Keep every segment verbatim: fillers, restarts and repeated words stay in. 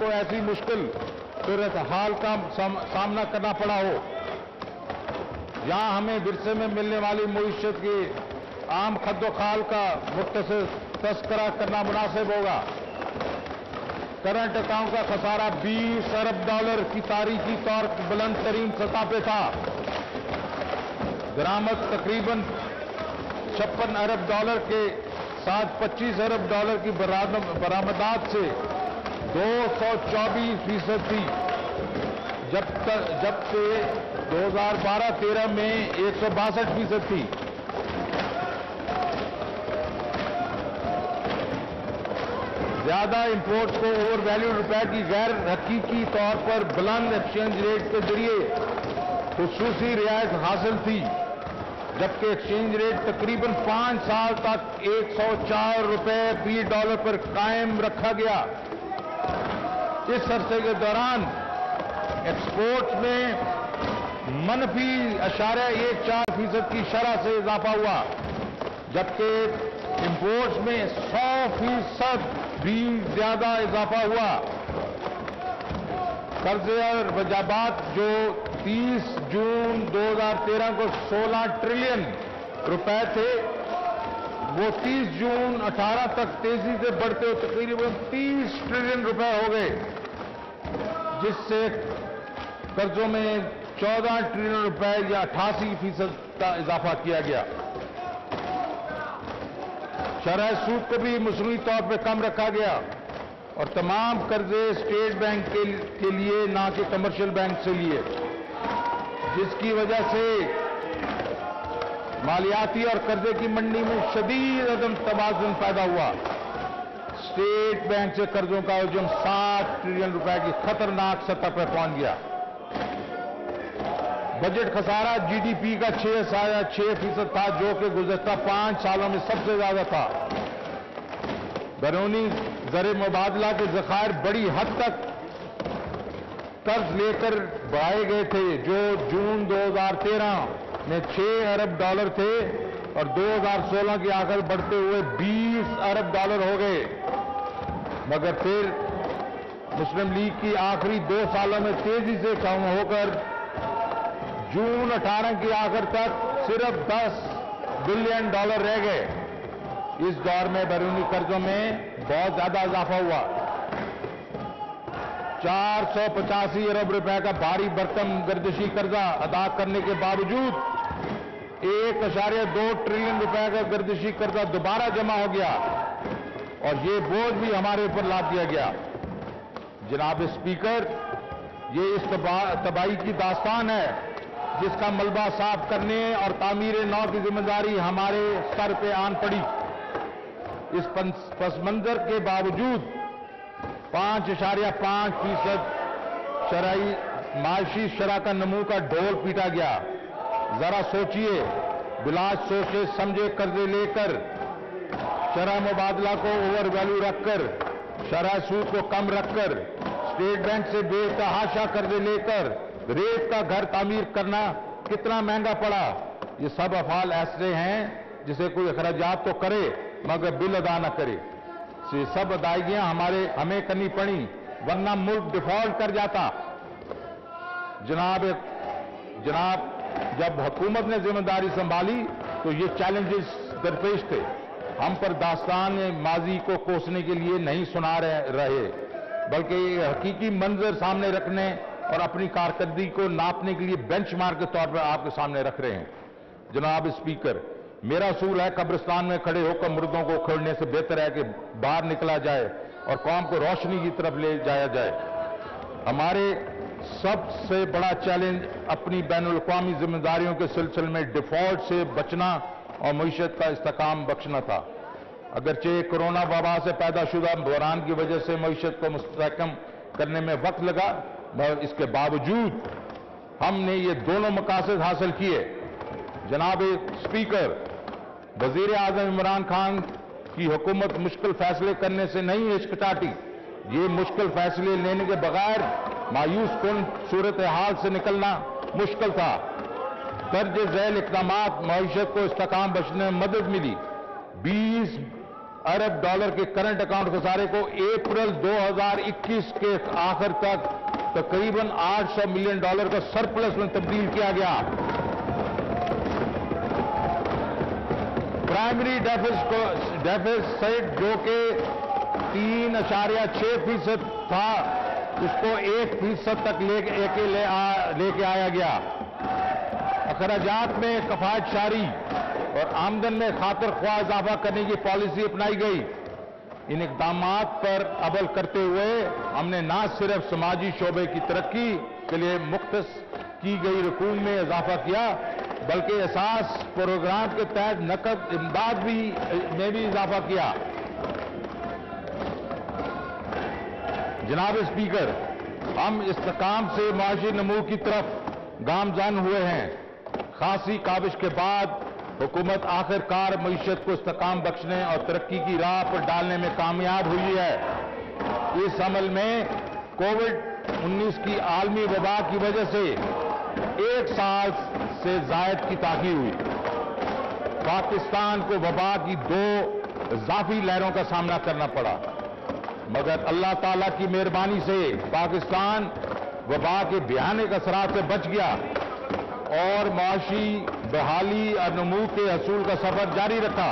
को ऐसी मुश्किल सूरत हाल का साम, सामना करना पड़ा हो, या हमें विरसे में मिलने वाली मईशत की आम खद्दोखाल का मुख्तसर तस्करा करना मुनासिब होगा। करंट अकाउंट का खसारा बीस अरब डॉलर की तारीखी तौर बुलंद तरीन सतह पे था। दरामद तकरीबन छप्पन अरब डॉलर के साथ पच्चीस अरब डॉलर की बरामदात से दो सौ चौबीस फीसद थी, जब तक जब से दो हजार बारह तेरह में एक सौ बासठ फीसद थी। ज्यादा इंपोर्ट को ओवर वैल्यू रुपए की गैर हकीकी तौर पर बुलंद एक्सचेंज रेट के जरिए खुसूसी रियायत हासिल थी, जबकि एक्सचेंज रेट तकरीबन पांच साल तक एक सौ चार रुपये फी डॉलर पर कायम रखा गया। इस अरसे के दौरान एक्सपोर्ट में मनफी अशारे एक चार फीसद की शरह से इजाफा हुआ, जबकि इंपोर्ट्स में सौ फीसद भी ज्यादा इजाफा हुआ। कर्ज और वजाबात जो तीस जून दो हजार तेरह को सोलह ट्रिलियन रुपए थे, वो तीस जून अठारह तक तेजी से बढ़ते हुए तकरीबन तीस ट्रिलियन रुपए हो गए, जिससे कर्जों में चौदह ट्रिलियन रुपए या अठासी फीसद का इजाफा किया गया। शरह सूद को भी मसरूई तौर पर कम रखा गया और तमाम कर्जे स्टेट बैंक के, के लिए ना कि कमर्शियल बैंक से लिए, जिसकी वजह से मालियाती और कर्जे की मंडी में शदीद अदम तवाज़ुन पैदा हुआ। स्टेट बैंक से कर्जों का हजम सात ट्रिलियन रुपए की खतरनाक सतह पर पहुंच गया। बजट खसारा जीडीपी का छह साढ़े छह फीसद था, जो कि गुजश्ता पांच सालों में सबसे ज्यादा था। बैरूनी ज़र मुबादला के ज़खायर बड़ी हद तक कर्ज लेकर बढ़ाए गए थे, जो जून दो हजार तेरह में छह अरब डॉलर थे और दो हजार सोलह की आकर बढ़ते हुए बीस अरब डॉलर हो गए। मगर फिर मुस्लिम लीग की आखिरी दो सालों में तेजी से कम होकर जून अठारह की आखिर तक सिर्फ दस बिलियन डॉलर रह गए। इस दौर में बैरूनी कर्जों में बहुत ज्यादा इजाफा हुआ। चार सौ पचासी अरब रुपए का भारी भरकम गर्दिशी कर्जा अदा करने के बावजूद एक अशारिया दो ट्रिलियन रुपए का गर्दिशी कर्जा दोबारा जमा हो गया और ये बोझ भी हमारे ऊपर लाद दिया गया। जनाब स्पीकर, ये इस तबाही की दास्तान है जिसका मलबा साफ करने और तामीर नौ की जिम्मेदारी हमारे सर पे आन पड़ी। इस पस मंजर के बावजूद पांच इशारिया पांच फीसद शराई माशी शराह का नमू का ढोल पीटा गया। जरा सोचिए, बिलाज सोचे समझे कर्जे लेकर शराह मुबादला को ओवर वैल्यू रखकर, शराह सूद को कम रखकर, स्टेट बैंक से बेतहाशा कर्जे लेकर रेत का घर तामीर करना कितना महंगा पड़ा। ये सब अफाल ऐसे हैं जिसे कोई अखराजात तो करे मगर बिल अदा न करे। ये सब अदायगियां हमारे हमें करनी पड़ी, वरना मुल्क डिफॉल्ट कर जाता। जनाब जनाब जब हुकूमत ने जिम्मेदारी संभाली तो ये चैलेंजेस दरपेश थे। हम पर दास्तान माजी को कोसने के लिए नहीं सुना रहे, बल्कि हकीकी मंजर सामने रखने और अपनी कारकर्दगी को नापने के लिए बेंचमार्क के तौर पर आपके सामने रख रहे हैं। जनाब स्पीकर, मेरा असूल है कब्रिस्तान में खड़े होकर मुर्दों को खोलने से बेहतर है कि बाहर निकला जाए और कौम को रोशनी की तरफ ले जाया जाए। हमारे सबसे बड़ा चैलेंज अपनी बैनुल अक़वामी जिम्मेदारियों के सिलसिले में डिफॉल्ट से बचना और मईशत का इस्तेकाम बख्शना था। अगरचे कोरोना वबा से पैदाशुदा बहरान की वजह से मईशत को मुस्तकम करने में वक्त लगा, मगर इसके बावजूद हमने ये दोनों मकासद हासिल किए। जनाब स्पीकर, वजीर आजम इमरान खान की हुकूमत मुश्किल फैसले करने से नहीं हिचकिचाती, ये मुश्किल फैसले लेने के बगैर मायूस कुन सूरत हाल से निकलना मुश्किल था। दर्ज झैल इकदाम मईशत को इस्तेकाम बख्शने में मदद मिली। बीस अरब डॉलर के करंट अकाउंट खसारे को अप्रैल दो हज़ार इक्कीस के आखिर तक तकरीबन आठ सौ मिलियन डॉलर का सरप्लस में तब्दील किया गया। प्राइमरी डेफिसिट जो कि तीन अशारिया छह फीसद था उसको एक फीसद तक लेके ले, ले, ले आया गया। अखराजात में कफायत शारी और आमदन में खातर ख्वाह इजाफा करने की पॉलिसी अपनाई गई। इन इकदाम पर अमल करते हुए हमने न सिर्फ समाजी शोबे की तरक्की के लिए मुख्तस की गई रकूम में इजाफा किया बल्कि एहसास प्रोग्राम के तहत नकद इमदाद भी में भी इजाफा किया। जनाब स्पीकर, हम इस्तेकाम से माशी नमू की तरफ गामजान हुए हैं। खासी काबिश के बाद हुकूमत आखिरकार मईशत को इस्तेकाम बख्शने और तरक्की की राह पर डालने में कामयाब हुई है। इस अमल में कोविड उन्नीस की आलमी वबा की वजह से एक साल से जायद की ताकी हुई। पाकिस्तान को वबा की दो इजाफी लहरों का सामना करना पड़ा, मगर अल्लाह ताला की मेहरबानी से पाकिस्तान वबा के भयानक असरात से बच गया और माशी बहाली और नमू के असूल का सफर जारी रखा।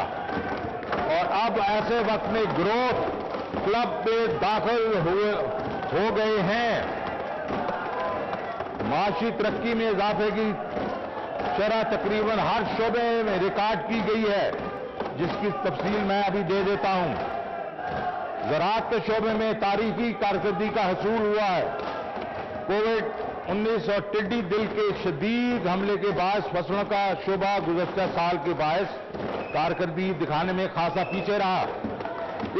और अब ऐसे वक्त में ग्रोथ क्लब में दाखिल हुए हो गए हैं। माशी तरक्की में इजाफे की शरह तकरीबन हर शोबे में रिकॉर्ड की गई है, जिसकी तफसील मैं अभी दे देता हूं। ज़राअत के शोबे में तारीखी कारकर्दगी का हसूल हुआ है। कोविड उन्नीस और टिड्डी दिल के शदीद हमले के बाद फसलों का शोबा गुजश्ता साल के बायस कारकर्दगी दिखाने में खासा पीछे रहा।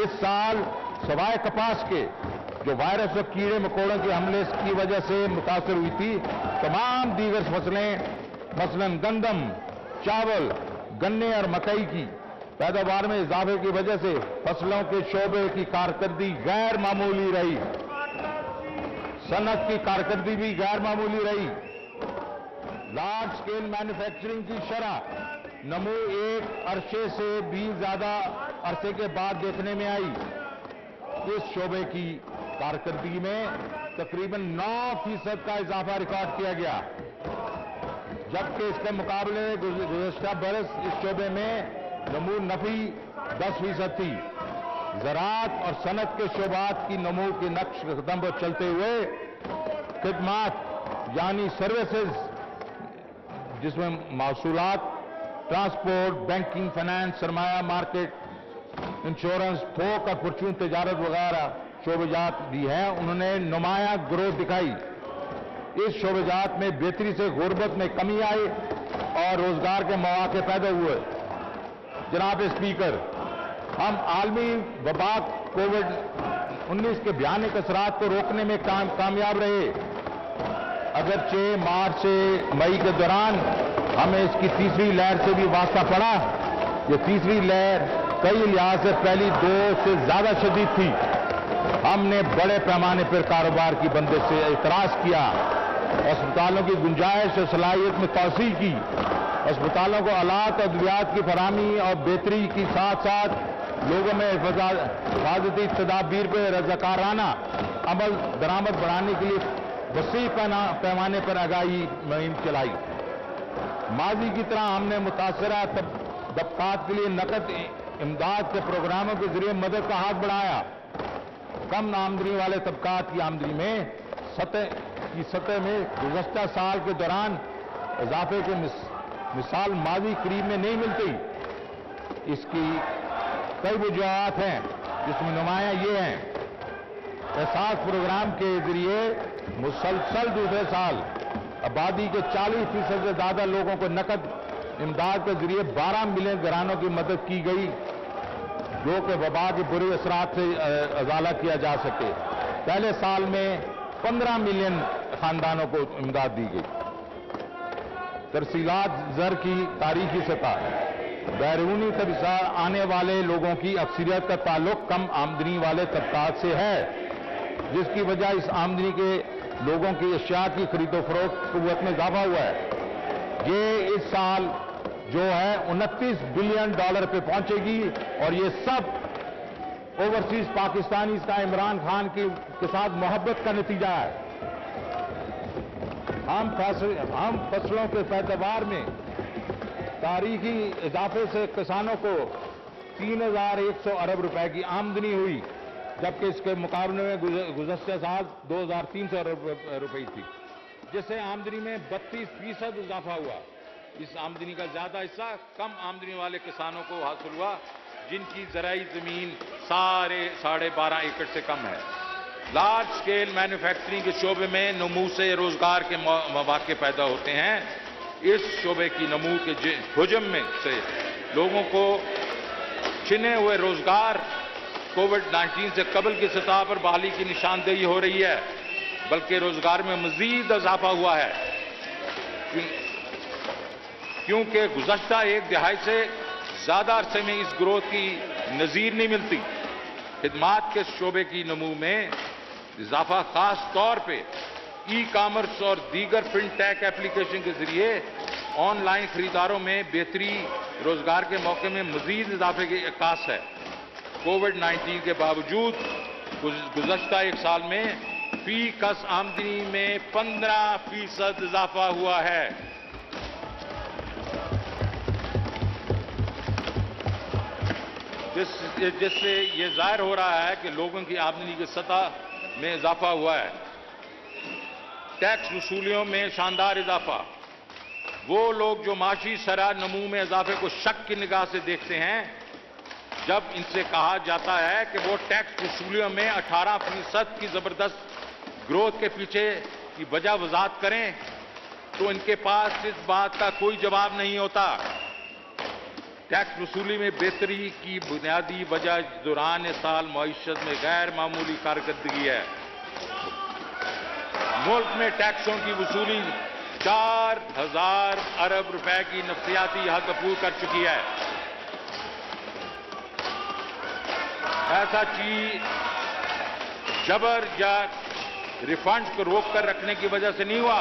इस साल सवाए कपास के जो वायरस और कीड़े मकोड़ों के हमले की वजह से मुतासर हुई थी, तमाम दीगर फसलें मसलन गंदम, चावल, गन्ने और मकई की पैदावार में इजाफे की वजह से फसलों के शोबे की कारकर्दगी गैर मामूली रही। सनत की कारकर्दगी भी गैर मामूली रही। लार्ज स्केल मैन्युफैक्चरिंग की शरह नमो एक अरसे से भी ज्यादा अरसे के बाद देखने में आई। इस शोबे की कारकर्दगी में तकरीबन नौ फीसद का इजाफा रिकॉर्ड किया गया, जबकि इसके मुकाबले गुज़श्ता बरस इस शोबे में नमो नफी दस फीसद थी। ज़राअत और सनत के शोबात की नमो के नक्श कदम पर चलते हुए खिदमात यानी सर्विसेज जिसमें मासूलात, ट्रांसपोर्ट, बैंकिंग, फाइनेंस, सरमाया मार्केट, इंश्योरेंस, थोक और परचून तजारत वगैरह शोबेजात भी हैं, उन्होंने नुमाया ग्रोथ दिखाई। इस शोबेजात में बेहतरी से गुर्बत में कमी आई और रोजगार के मौके पैदा हुए। जनाब स्पीकर, हम आलमी वबा कोविड उन्नीस के भयानक असरात को रोकने में काम, कामयाब रहे। अगरचे मार्च से मई के दौरान हमें इसकी तीसरी लहर से भी वास्ता पड़ा। ये तीसरी लहर कई लिहाज से पहली दो से ज्यादा शदीद थी। हमने बड़े पैमाने पर कारोबार की बंदिश से एतराज किया, अस्पतालों की गुंजाइश और सलाहियत में तोसी की, अस्पतालों को आलात और अद्वियात की फराहमी और बेहतरी के साथ साथ लोगों में हिफाजती तदाबीर पर रजाकाराना अमल दरामद बढ़ाने के लिए वसी पैमाने पर आगाही मुहिम चलाई। माजी की तरह हमने मुतासरा तबकात के लिए नकद इमदाद के प्रोग्रामों के जरिए मदद का हाथ बढ़ाया। कम आमदनी वाले तबकात की आमदनी में सतह की सतह में गुज़श्ता साल के दौरान इजाफे के मिस, मिसाल माजी करीब में नहीं मिलती। इसकी कई वजूहत हैं, जिसमें नुमाया ये हैं। एहसास प्रोग्राम के जरिए मुसलसल दूसरे साल आबादी के चालीस फीसद से ज्यादा लोगों को नकद इमदाद के जरिए बारह मिलियन घरानों की मदद की गई, जो कि वबा के बुरे असरात से अजाला किया जा सके। पहले साल में पंद्रह मिलियन खानदानों को इमदाद दी गई। तरसीलात जर की तारीखी सतह बैरूनी तबका आने वाले लोगों की अक्सरियत का ताल्लुक कम आमदनी वाले तबकात से है, जिसकी वजह इस आमदनी के लोगों की अशिया की खरीदो फरोख्त क़ुव्वत में इजाफा हुआ है। ये इस साल जो है उनतीस बिलियन डॉलर पे पहुंचेगी और ये सब ओवरसीज पाकिस्तानी का इमरान खान की के साथ मोहब्बत का नतीजा है। हम फसलों हम फसलों के पैदावार में तारीखी इजाफे से किसानों को तीन हजार एक सौ अरब रुपए की आमदनी हुई, जबकि इसके मुकाबले में गुज़श्ते साल दो हजार तीन सौ अरब रुपए थी, जिससे आमदनी में बत्तीस फीसद इजाफा हुआ। इस आमदनी का ज्यादा हिस्सा कम आमदनी वाले किसानों को हासिल हुआ, जिनकी जराई जमीन सारे साढ़े बारह एकड़ से कम है। लार्ज स्केल मैन्युफैक्चरिंग के शोबे में नमू से रोजगार के मौके पैदा होते हैं। इस शोबे की नमू के हुजम में से लोगों को छिने हुए रोजगार कोविड नाइन्टीन से कबल की सतह पर बहाली की निशानदेही हो रही है, बल्कि रोजगार में मजीद इजाफा हुआ है, क्योंकि गुज़श्ता एक दहाई से ज्यादा अरसे में इस ग्रोथ की नजीर नहीं मिलती। खिदमात के शोबे की नमू में इजाफा खास तौर पर ई कामर्स और दीगर फिनटेक एप्लीकेशन के जरिए ऑनलाइन खरीदारों में बेहतरी, रोजगार के मौके में मजीद इजाफे के अक्कास है। कोविड नाइन्टीन के बावजूद गुज़श्ता एक साल में फी कस आमदनी में पंद्रह फीसद इजाफा हुआ है। जिससे ये जाहिर हो रहा है कि लोगों की आमदनी की सतह में इजाफा हुआ है। टैक्स वसूलियों में शानदार इजाफा। वो लोग जो माशी शरह नमू में इजाफे को शक की निगाह से देखते हैं, जब इनसे कहा जाता है कि वो टैक्स वसूलियों में अठारह फीसद की जबरदस्त ग्रोथ के पीछे की वजह वजात करें, तो इनके पास इस बात का कोई जवाब नहीं होता। टैक्स वसूली में बेहतरी की बुनियादी वजह दौरान साल मईशत में गैर मामूली कारकर्दगी है। मुल्क में टैक्सों की वसूली चार हजार अरब रुपए की नफसियाती हद पूरी कर चुकी है। ऐसा चीज जबर या रिफंड को रोक कर रखने की वजह से नहीं हुआ।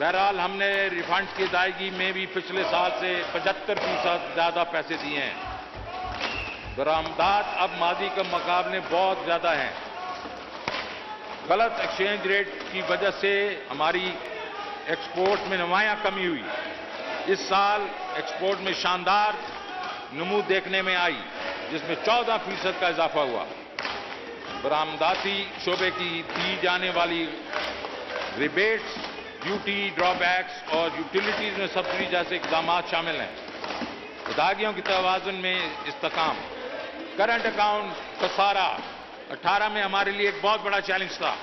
बहरहाल हमने रिफंड की अदायगी में भी पिछले साल से पचहत्तर फीसद ज्यादा पैसे दिए हैं। बरामदात अब माजी के मुकाबले बहुत ज्यादा हैं। गलत एक्सचेंज रेट की वजह से हमारी एक्सपोर्ट में नुमायां कमी हुई। इस साल एक्सपोर्ट में शानदार नमू देखने में आई, जिसमें चौदह फीसद का इजाफा हुआ। बरामदाती शोबे की दी जाने वाली रिबेट्स, ड्यूटी ड्रॉबैक्स और यूटिलिटीज में सब्सिडी जैसे इकदाम शामिल हैं। अदायगियों के तवाज़ुन में इस्तेकाम। करंट अकाउंट खसारा अठारह में हमारे लिए एक बहुत बड़ा चैलेंज था,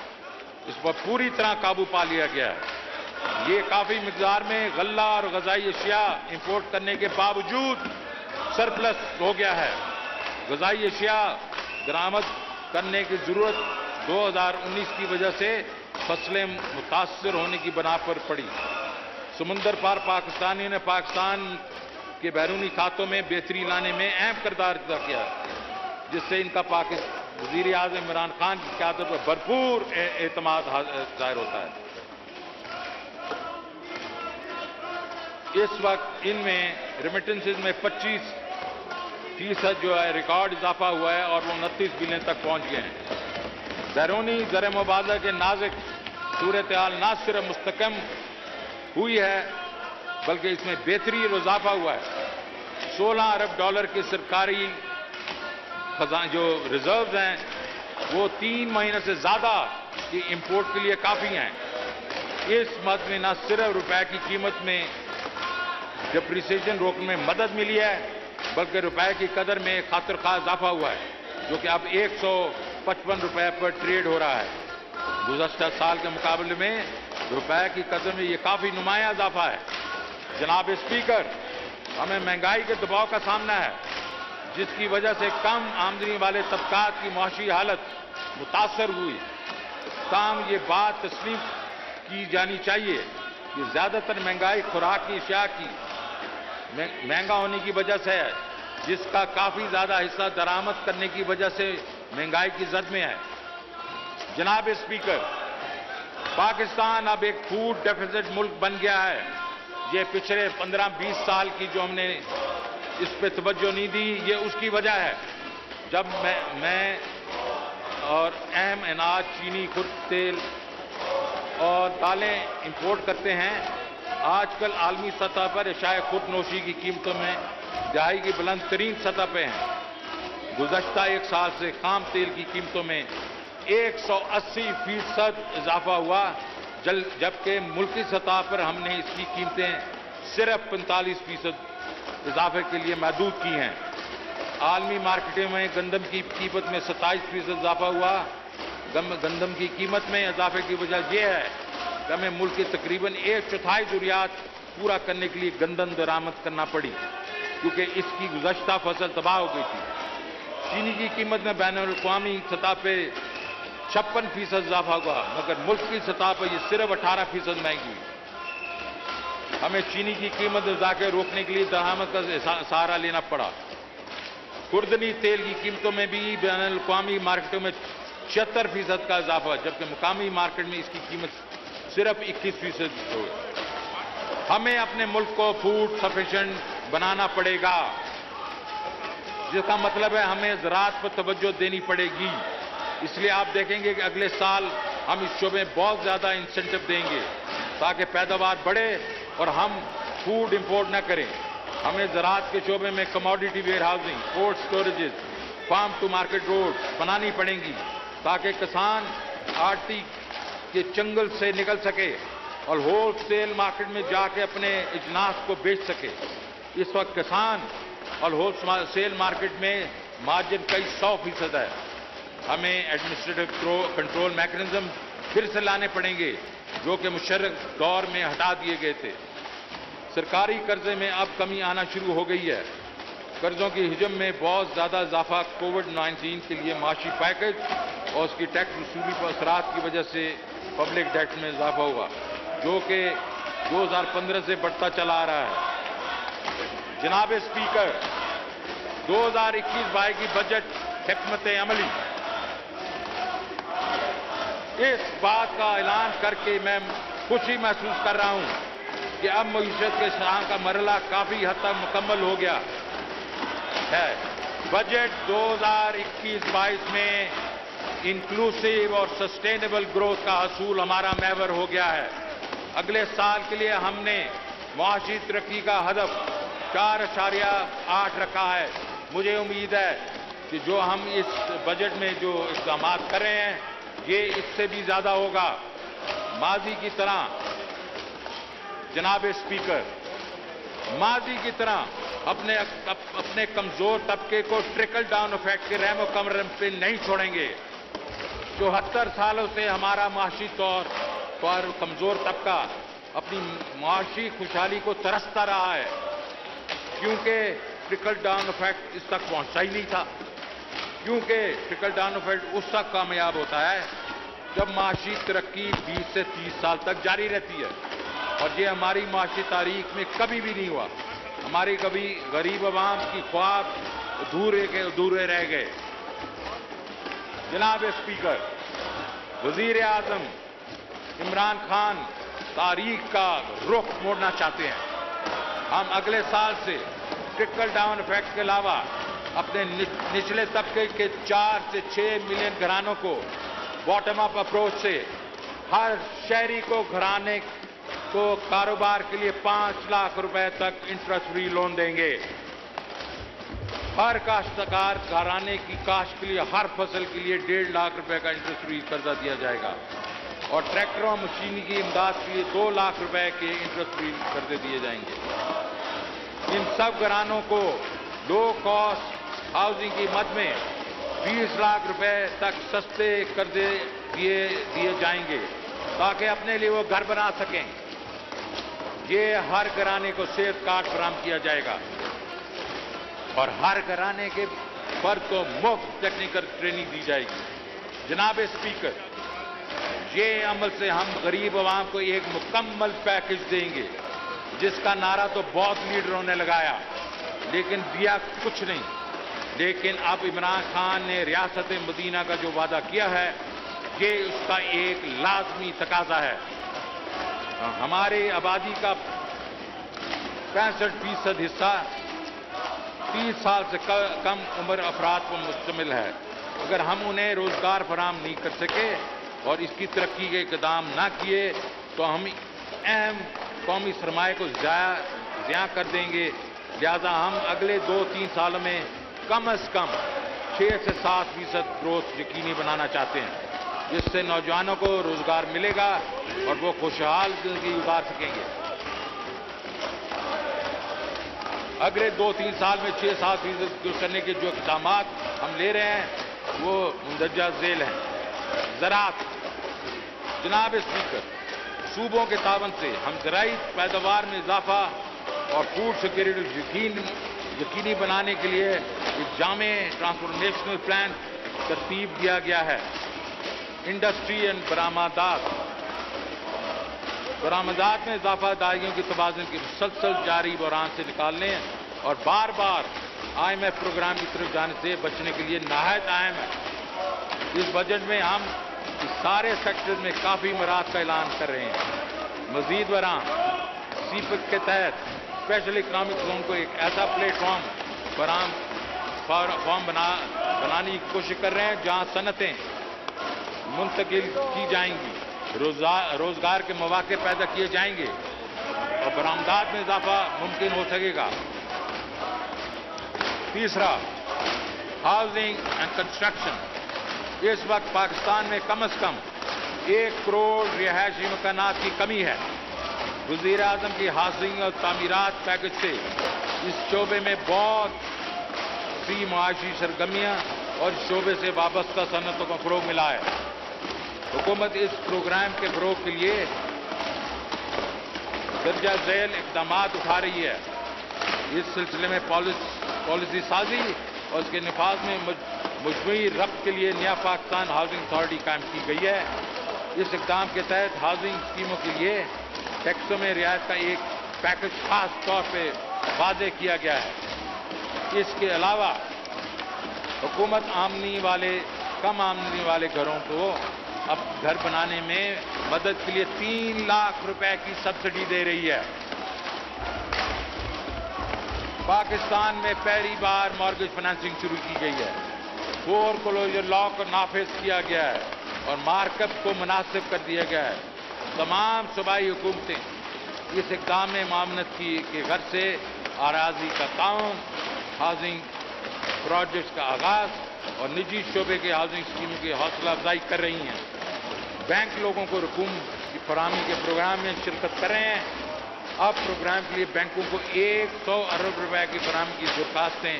इस पर पूरी तरह काबू पा लिया गया है। ये काफी मकदार में गल्ला और गजाई अशिया इंपोर्ट करने के बावजूद सरप्लस हो गया है। गजाई अशिया दरामद करने की जरूरत दो हजार उन्नीस की वजह से फसलें मुतासर होने की बना पर पड़ी। समुंदर पार पाकिस्तानियों ने पाकिस्तान के बैरूनी खातों में बेहतरी लाने में अहम किरदार अदा किया, जिससे इनका पाकिस्तान वज़ीर आज़म इमरान खान की क़यादत पर भरपूर एतमाद जाहिर होता है। इस वक्त इनमें रेमिटेंसेज में पच्चीस फीसद जो है रिकॉर्ड इजाफा हुआ है और वो उनतीस बिलियन तक पहुंच गए हैं। बैरूनी ज़र मुबादला के नाजुक सूरत हाल न सिर्फ मुस्तकम हुई है, बल्कि इसमें बेहतरी और इजाफा हुआ है। सोलह अरब डॉलर के सरकारी खजान जो रिजर्व हैं वो तीन महीने से ज़्यादा की इम्पोर्ट के लिए काफ़ी हैं। इस मद में न सिर्फ रुपए की कीमत में डिप्रिसिएशन रोकने में मदद मिली है, बल्कि रुपए की कदर में खातिर खा इजाफा हुआ है, जो कि अब एक सौ पचपन रुपए पर ट्रेड हो रहा है। गुज़श्ता साल के मुकाबले में रुपए की कदर में ये काफी नुमाया इजाफा है। जनाब स्पीकर, हमें महंगाई के दबाव का सामना है, जिसकी वजह से कम आमदनी वाले तबकात की माशी हालत मुतासर हुई। ताम ये बात तस्लीम की जानी चाहिए कि ज्यादातर महंगाई खुराक की अशिया की महंगा होने की वजह से है, जिसका काफी ज्यादा हिस्सा दरामद करने की वजह से महंगाई की जद में है। जनाब स्पीकर, पाकिस्तान अब एक फूड डेफिसिट मुल्क बन गया है। ये पिछले पंद्रह बीस साल की जो हमने इस पर तवज्जो नहीं दी, ये उसकी वजह है। जब मैं मैं और अहम अनाज, चीनी, खुद तेल और दालें इंपोर्ट करते हैं, आजकल आलमी सतह पर शाय खुदनोशी की कीमतों में दिहाई की बुलंद तरीन सतह पर हैं। गुज़श्ता एक साल से खाम तेल की कीमतों में एक सौ अस्सी फीसद इजाफा हुआ, जबकि मुल्की सतह पर हमने इसकी कीमतें सिर्फ पैंतालीस फीसद इजाफे के लिए महदूद की हैं। आलमी मार्केटों में गंदम की कीमत में सत्ताईस फीसद इजाफा हुआ। गंदम की कीमत में इजाफे की वजह यह है कि हमें मुल्क की तकरीबन एक चौथाई ज़रूरियात पूरा करने के लिए गंदम दरामद करना पड़ी, क्योंकि इसकी गुज़श्ता फसल तबाह हो गई थी। चीनी की कीमत में बैनुल-अक़वामी सतह पर छप्पन फीसद इजाफा हुआ, मगर मुल्क की सतह पर यह सिर्फ अठारह फीसद महंगी हुई। हमें चीनी की कीमत इजाफे रोकने के लिए दरामद का सहारा लेना पड़ा। खुर्दनी तेल की कीमतों में भी बैनुल-अक़वामी मार्केटों में छिहत्तर फीसद का इजाफा, जबकि मुकामी मार्केट में इसकी कीमत सिर्फ इक्कीस फीसद हुई। हमें अपने मुल्क को फूड सफिशेंट बनाना पड़ेगा, जिसका मतलब है हमें ज़राअत पर तवज्जो देनी पड़ेगी। इसलिए आप देखेंगे कि अगले साल हम इस शोबे में बहुत ज़्यादा इंसेंटिव देंगे ताकि पैदावार बढ़े और हम फूड इंपोर्ट न करें। हमें ज़राअत के शोबे में commodity warehousing, cold storages, farm to market roads बनानी पड़ेंगी ताकि किसान आटी के चंगल से निकल सके और होल सेल मार्केट में जाके अपने अजनास को बेच सके। इस वक्त किसान और होल सेल मार्केट में मार्जिन कई सौ फीसद है। हमें एडमिनिस्ट्रेटिव कंट्रोल मैकेनिज्म फिर से लाने पड़ेंगे जो कि मुशर्रफ दौर में हटा दिए गए थे। सरकारी कर्जे में अब कमी आना शुरू हो गई है। कर्जों की हजम में बहुत ज़्यादा इजाफा कोविड नाइन्टीन के लिए माशी पैकेज और उसकी टैक्स वसूली पर असरात की वजह से पब्लिक डेट में इजाफा हुआ जो कि दो हज़ार पंद्रह से बढ़ता चला आ रहा है। जनाब स्पीकर, दो हज़ार इक्कीस बाईस की बजट हिकमत अमली इस बात का ऐलान करके मैं खुशी महसूस कर रहा हूं कि अब मईशत के शान का मरला काफी हद तक मुकम्मल हो गया है। बजट दो हज़ार इक्कीस बाईस में इंक्लूसिव और सस्टेनेबल ग्रोथ का असूल हमारा महवर हो गया है। अगले साल के लिए हमने माशी तरक्की का हदफ चार अशारिया आठ रखा है। मुझे उम्मीद है कि जो हम इस बजट में जो इकदाम कर रहे हैं ये इससे भी ज्यादा होगा। माजी की तरह जनाब स्पीकर, माजी की तरह अपने अप, अपने कमजोर तबके को ट्रिकल डाउन इफेक्ट के रहमो कमरम पे नहीं छोड़ेंगे। चौहत्तर सालों से हमारा माशी तौर पर कमजोर तबका अपनी माशी खुशहाली को तरसता रहा है, क्योंकि ट्रिकल डाउन इफेक्ट इस तक पहुंचा ही नहीं था। क्योंकि ट्रिकल डाउन इफेक्ट उस तक कामयाब होता है जब माशी तरक्की बीस से तीस साल तक जारी रहती है, और ये हमारी माशी तारीख में कभी भी नहीं हुआ। हमारी कभी गरीब आवाम की ख्वाब अधूरे के अधूरे रह गए। जनाब स्पीकर, वजीर आजम इमरान खान तारीख का रुख मोड़ना चाहते हैं। हम अगले साल से ट्रिकल डाउन इफेक्ट के अलावा अपने निचले तबके के चार से छह मिलियन घरानों को बॉटम अप अप्रोच से हर शहरी को घराने को कारोबार के लिए पांच लाख रुपए तक इंटरेस्ट फ्री लोन देंगे। हर काश्तकार घराने की काश्त के लिए हर फसल के लिए डेढ़ लाख रुपए का इंटरेस्ट फ्री कर्जा दिया जाएगा और ट्रैक्टरों और मशीनी की इमदाद के लिए दो लाख रुपए के इंटरेस्ट फ्री कर्जे दिए जाएंगे। इन सब घरानों को लो कॉस्ट हाउसिंग की मद में बीस लाख रुपए तक सस्ते कर्जे दिए दिए जाएंगे ताकि अपने लिए वो घर बना सकें। ये हर घराने को सेहत कार्ड फराहम किया जाएगा और हर घराने के फर्द को मुफ्त टेक्निकल ट्रेनिंग दी जाएगी। जनाब स्पीकर, ये अमल से हम गरीब आवाम को एक मुकम्मल पैकेज देंगे जिसका नारा तो बहुत लीडरों ने लगाया लेकिन दिया कुछ नहीं। लेकिन अब इमरान खान ने रियासत मदीना का जो वादा किया है ये उसका एक लाजमी तकाजा है। हमारे आबादी का पैंसठ फीसद हिस्सा तीस साल से कम उम्र अफराद पर मुश्तमिल है। अगर हम उन्हें रोजगार फराहम नहीं कर सके और इसकी तरक्की के इक़दाम ना किए तो हम अहम कौमी सरमाए को ज़ाया ज़िया कर देंगे। लिहाजा हम अगले दो तीन सालों में कम अज़ कम छः से सात फीसद ग्रोथ यकीनी बनाना चाहते हैं, जिससे नौजवानों को रोजगार मिलेगा और वो खुशहाल ज़िंदगी गुजार सकेंगे। अगले दो तीन साल में छः सात फीसद करने के जो इकदाम हम ले रहे हैं वो मुंदरजा झेल हैं। ज़राअत, जनाब स्पीकर, सूबों के तावन से हम ज़राई पैदावार में इजाफा और फूड सिक्योरिटी यकीन यकीनी बनाने के लिए एक जामे ट्रांसफॉर्मेशनल प्लान तरतीब दिया गया है। इंडस्ट्री एंड बरामदात बरामदात में इजाफा, दायियों के तबादले के मुसलसल जारी बहरान से निकालने और बार बार आई एम एफ प्रोग्राम की तरफ जाने से बचने के लिए नहायत अहम है। इस बजट में हम सारे सेक्टर में काफ़ी मराहत का ऐलान कर रहे हैं। मजीद बरान सीपक के तहत स्पेशल इकनॉमिक जोन को एक ऐसा प्लेटफॉर्म बराम फॉर्म बना बनाने की कोशिश कर रहे हैं जहाँ सनतें मुंतकिल की जाएंगी, रोजगार के मौके पैदा किए जाएंगे और बरामदात में इजाफा मुमकिन हो सकेगा। तीसरा, हाउसिंग एंड कंस्ट्रक्शन। इस वक्त पाकिस्तान में कम अज कम एक करोड़ रिहायशी मकानात की कमी है। वजीर आजम की हाउसिंग और तामीरात पैकेज से इस शोबे में बहुत सी माशी सरगर्मियाँ और शोबे से वाबस्ता सनतों को फरोग मिला है। हुकूमत इस प्रोग्राम के फरोग के लिए दर्जा झेल इकदाम उठा रही है। इस सिलसिले में पॉलिसी साजी और उसके नफाज में मजमूई रब्त के लिए नया पाकिस्तान हाउसिंग अथॉरिटी कायम की गई है। इस इकदाम के तहत हाउसिंग स्कीमों के लिए टैक्सों में रियायत का एक पैकेज खास तौर पर वादे किया गया है। इसके अलावा हुकूमत आमदनी वाले कम आमदनी वाले घरों को अब घर बनाने में मदद के लिए तीन लाख रुपए की सब्सिडी दे रही है। पाकिस्तान में पहली बार मॉर्गेज फाइनेंसिंग शुरू की गई है। फोर क्लोजर लॉ को नाफिज किया गया है और मार्कअप को मुनासिब कर दिया गया है। तमाम सूबाई हुकूमतें इस इक़दाम में मामनत की के घर से आराजी का ताउन, हाउसिंग प्रोजेक्ट्स का आगाज और निजी शोबे के हाउसिंग स्कीमों की हौसला अफजाई कर रही हैं। बैंक लोगों को रकूम की फराहमी के प्रोग्राम में शिरकत कर रहे हैं। अब प्रोग्राम के लिए बैंकों को एक सौ अरब रुपए की फराहमी की दरखास्तें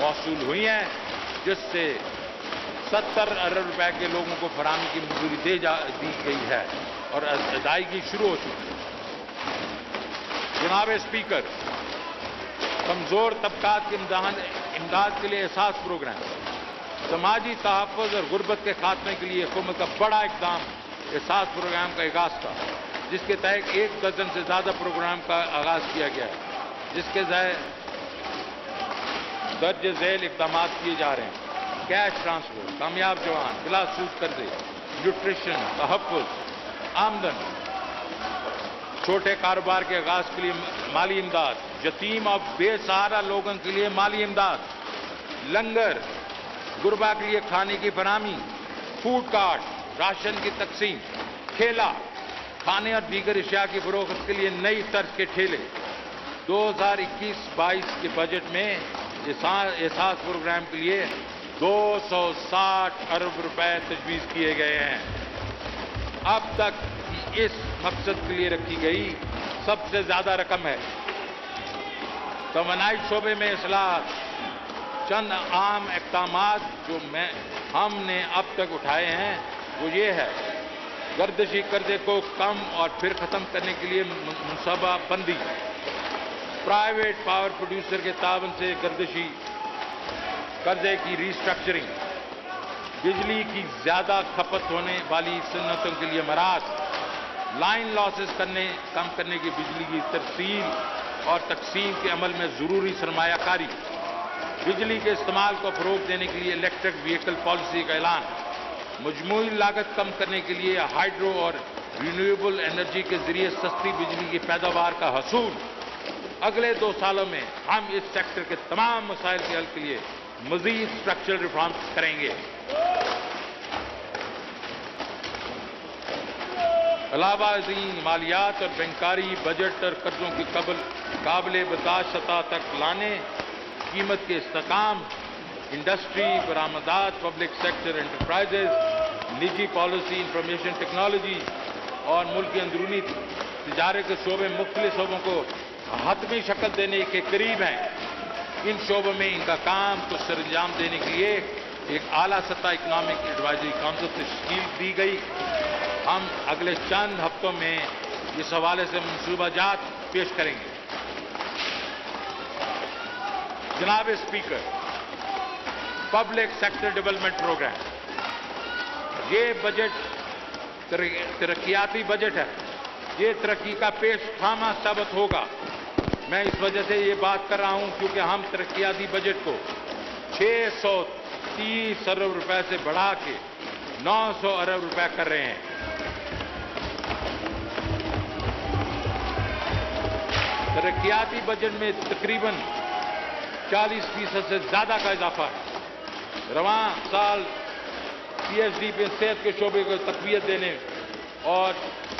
मौसूल हुई हैं, जिससे सत्तर अरब रुपए के लोगों को फराहमी की मंजूरी दे जा दी गई है और अदायगी शुरू हो चुकी है। जनाब स्पीकर, कमजोर तबकात के इमदाद के लिए एहसास प्रोग्राम, समाजी तहफ़्फ़ुज़ और गुर्बत के खात्मे के लिए हुकूमत का बड़ा इक़दाम एहसास प्रोग्राम का आगाज़ था, जिसके तहत एक दर्जन से ज़्यादा प्रोग्राम का आगाज़ किया गया है, जिसके दर्ज झेल इक़दाम किए जा रहे हैं। कैश ट्रांसफर, कामयाब जवान, बिला सूद कर्जे, न्यूट्रिशन, तहफ़्फ़ुज़, आमदन, छोटे कारोबार के आगाज़ के लिए माली इमदाद, यतीम और बेसहारा लोगों के लिए माली इमदाद, लंगर, गुरबा के लिए खाने की फराहमी, फूड कार्ट, राशन की तकसीम, ठेला, खाने और दीगर अशिया की फरोख्त के लिए नई तर्ज के ठेले। दो हज़ार इक्कीस बाईस के बजट में एहसास प्रोग्राम के लिए दो सौ साठ अरब रुपए तजवीज़ किए गए हैं। अब तक इस मकसद के लिए रखी गई सबसे ज़्यादा रकम है। तवानाई शोबे में असलाहत, चंद आम इकदाम जो मैं हमने अब तक उठाए हैं वो ये है: गर्दशी कर्जे को कम और फिर ख़त्म करने के लिए मनसूबा बंदी, प्राइवेट पावर प्रोड्यूसर के तावन से गर्दशी कर्जे की रीस्ट्रक्चरिंग, बिजली की ज़्यादा खपत होने वाली सन्नतों के लिए मराज, लाइन लॉसेस करने कम करने की बिजली की तरसील और तकसीम के अमल में ज़रूरी सरमायाकारी, बिजली के इस्तेमाल को फ़रोग देने के लिए इलेक्ट्रिक व्हीकल पॉलिसी का ऐलान, मजमूई लागत कम करने के लिए हाइड्रो और रिन्यूएबल एनर्जी के जरिए सस्ती बिजली की पैदावार का हसूल, अगले दो सालों में हम इस सेक्टर के तमाम मसाइल के हल के लिए मजीद स्ट्रक्चरल रिफॉर्म्स करेंगे। अलावा मालियात और बैंकारी बजट और कर्जों की कबल काबिल बर्दाश्त सतह तक लाने, कीमत के इस्तेकाम, इंडस्ट्री, बरामदात, पब्लिक सेक्टर एंटरप्राइजेज, निजी पॉलिसी, इंफॉर्मेशन टेक्नोलॉजी और मुल्क के अंदरूनी तिजारे के शोबे मुख्तलिफ शोबों को हतमी शक्ल देने के करीब हैं। इन शोबों में इनका काम को सरंजाम देने के लिए एक आला सतह इकनॉमिक एडवाइजरी काउंसिल से तश्कील दी गई। हम अगले चंद हफ्तों में इस हवाले से मनसूबाजात पेश करेंगे। जनाब speaker, public sector development programme, ये बजट तरक्याती बजट है। ये तरक्की का पेश खामा साबित होगा। मैं इस वजह से ये बात कर रहा हूं क्योंकि हम तरक्याती बजट को छह सौ तीस अरब रुपए से बढ़ा के नौ सौ अरब रुपए कर रहे हैं। तरक्याती बजट में तकरीबन चालीस फीसद से ज्यादा का इजाफा है। रवां साल पी एच डी पे सेहत के शोबे को तकवीत देने और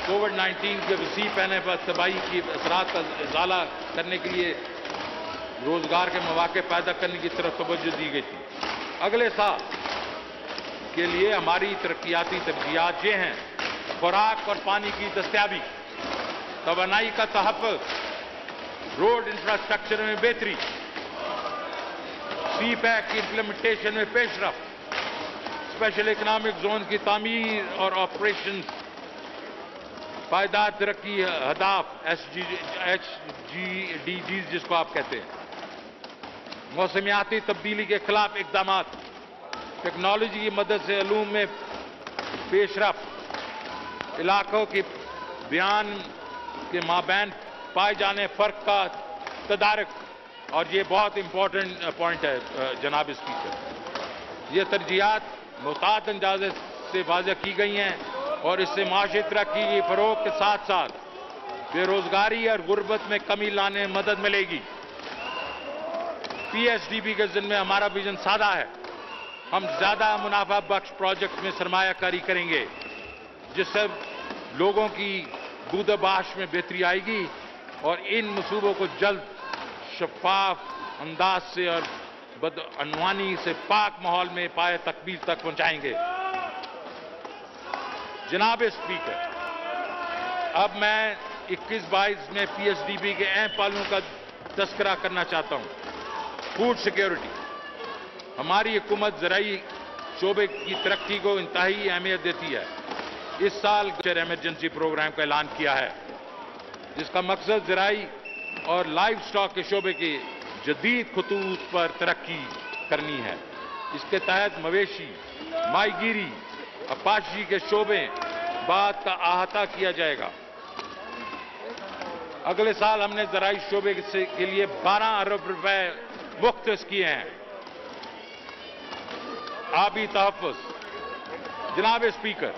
कोविड नाइन्टीन के वसी पैने पर तबाही की असरात का इजाला करने के लिए रोजगार के मौके पैदा करने की तरफ तवज्जो दी गई थी। अगले साल के लिए हमारी तरक्याती तब्दीलियात ये हैं: खुराक और पानी की दस्तियाबी, तवानाई का तहफ़्फ़ुज़, रोड इंफ्रास्ट्रक्चर में बेहतरी, सी पैक की इम्प्लीमेंटेशन में पेशरफ, स्पेशल इकनॉमिक जोन की तामीर और ऑपरेशन, पायदार तरक्की Hadaf H G D G जिसको आप कहते हैं, मौसमियाती तब्दीली के खिलाफ इकदाम, टेक्नोलॉजी की मदद से अलूम में पेशरफ, इलाकों की बयान के माबैन पाए जाने फर्क का तदारक। और ये बहुत इंपॉर्टेंट पॉइंट है जनाब स्पीकर, ये तरजीहात मुताद अंदाजे से वाजह की गई हैं और इससे माशी तरक्की की फरोग के साथ साथ बेरोजगारी और गुर्बत में कमी लाने में मदद मिलेगी। पी एच डी बी के जिनमें हमारा विजन सादा है, हम ज्यादा मुनाफा बख्श प्रोजेक्ट में सरमायाकारी करेंगे जिससे लोगों की दूधबाश में बेहतरी आएगी और इन मनसूबों को जल्द शफाफ अंदाज से और बदअनवानी से पाक माहौल में पाए तकमील तक पहुंचाएंगे। जनाब स्पीकर, अब मैं इक्कीस बाईस में पीएचडीबी के अहम पहलुओं का तस्करा करना चाहता हूं। फूड सिक्योरिटी, हमारी हुकूमत ज़राई शोबे की तरक्की को इंतहाई अहमियत देती है। इस साल इमरजेंसी प्रोग्राम का ऐलान किया है जिसका मकसद ज़राई और लाइव स्टॉक के शोबे की जदीद खतूत पर तरक्की करनी है। इसके तहत मवेशी, माहीगीरी, अपाशी के शोबे बात का अहाता किया जाएगा। अगले साल हमने ज़राई शोबे के लिए बारह अरब रुपए मुख्तस किए हैं। आबी तहफ़्फ़ुज़, जनाब स्पीकर,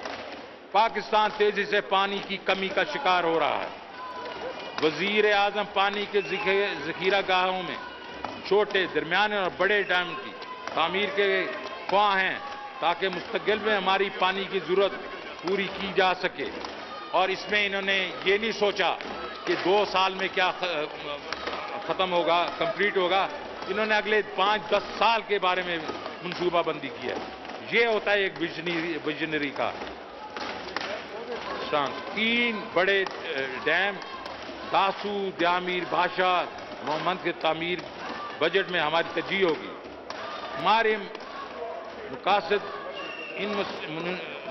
पाकिस्तान तेजी से पानी की कमी का शिकार हो रहा है। वजीर आजम पानी के जखीरा गाहों में छोटे, दरमियाने और बड़े डैम की तामीर के ख्वाह हैं ताकि मुस्तकिल में हमारी पानी की जरूरत पूरी की जा सके। और इसमें इन्होंने ये नहीं सोचा कि दो साल में क्या ख़त्म होगा, कंप्लीट होगा। इन्होंने अगले पाँच दस साल के बारे में मनसूबाबंदी की है। ये होता है एक विजनरी विजनरी का शान। तीन बड़े डैम, दासू, द्यामीर, भाषा, मोहम्मद के तामीर बजट में हमारी तरजीह होगी। हमारे मुकासद इन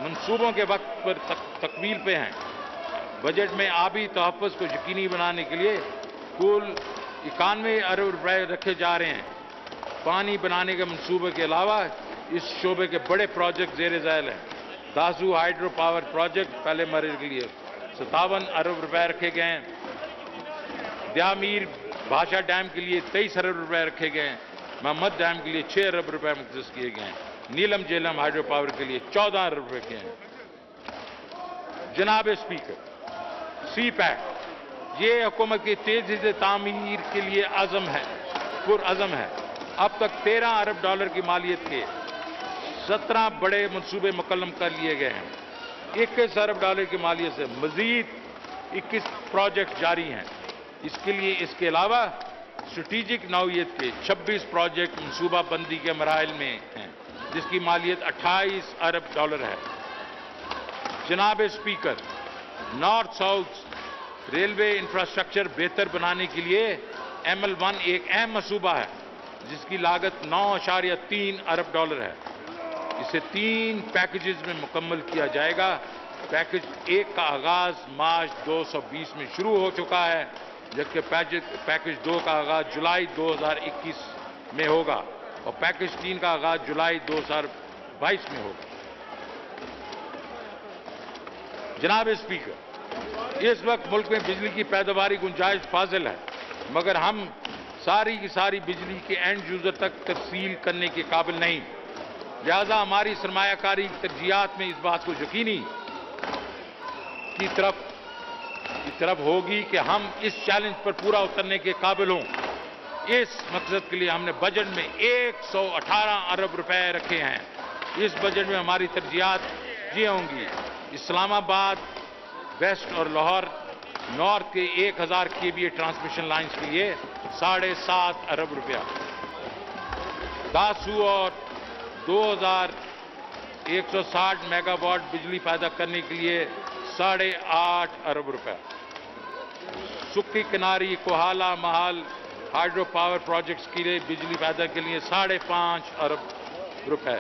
मनसूबों के वक्त पर तक, तकमील पे हैं। बजट में आबी तहफ़्फ़ुज़ को यकीनी बनाने के लिए कुल इक्यानवे अरब रुपए रखे जा रहे हैं। पानी बनाने के मनसूबे के अलावा इस शोबे के बड़े प्रोजेक्ट जेर ज़ैल हैं। दासू हाइड्रो पावर प्रोजेक्ट पहले मरीज के लिए सतावन अरब रुपए रखे गए हैं। द्यामीर भाषा डैम के लिए तेईस अरब रुपए रखे गए हैं। मोहम्मद डैम के लिए छह अरब रुपए मुख्तस किए गए हैं। नीलम जेलम हाइड्रो पावर के लिए चौदह अरब रुपए के हैं। जनाब स्पीकर, सी पैक, ये हुकूमत की तेजी से तामीर के लिए अज़म है, पुरअज़म है। अब तक तेरह अरब डॉलर की मालियत के सत्रह बड़े मनसूबे मुकम्मल कर लिए गए हैं। इक्कीस अरब डॉलर की मालियत से मजीद इक्कीस प्रोजेक्ट जारी हैं। इसके लिए इसके अलावा स्ट्रेटिजिक नौयत के छब्बीस प्रोजेक्ट मनसूबाबंदी के मराहल में हैं, जिसकी मालियत अट्ठाईस अरब डॉलर है। जनाब speaker, north south railway infrastructure बेहतर बनाने के लिए एम एल वन एक अहम मनसूबा है, जिसकी लागत नौ अशारिया तीन अरब डॉलर है। इसे तीन पैकेजेस में मुकम्मल किया जाएगा। पैकेज एक का आगाज मार्च दो सौ बीस में शुरू हो चुका है, जबकि पैकेज पैकेज दो का आगाज जुलाई दो हजार इक्कीस में होगा और पैकेज तीन का आगाज जुलाई दो हजार बाईस में होगा। जनाब स्पीकर, इस वक्त मुल्क में बिजली की पैदावारी गुंजाइश फाजिल है, मगर हम सारी की सारी बिजली के एंड यूजर तक तफसील करने के काबिल नहीं। लिहाजा हमारी सरमायाकारी तरजीहात में इस बात को यकीनी की तरफ की तरफ होगी कि हम इस चैलेंज पर पूरा उतरने के काबिल हों। इस मकसद के लिए हमने बजट में एक सौ अठारह अरब रुपए रखे हैं। इस बजट में हमारी तरजीहात ये होंगी: इस्लामाबाद वेस्ट और लाहौर नॉर्थ के एक हज़ार केवीए ट्रांसमिशन लाइन्स के लिए साढ़े सात अरब रुपया, दासू और दो हज़ार एक सौ साठ मेगावाट बिजली पैदा करने के लिए साढ़े आठ अरब रुपए, सुक्की किनारी Kohala Mahal hydro power projects के लिए बिजली पैदा के लिए साढ़े पांच अरब रुपए,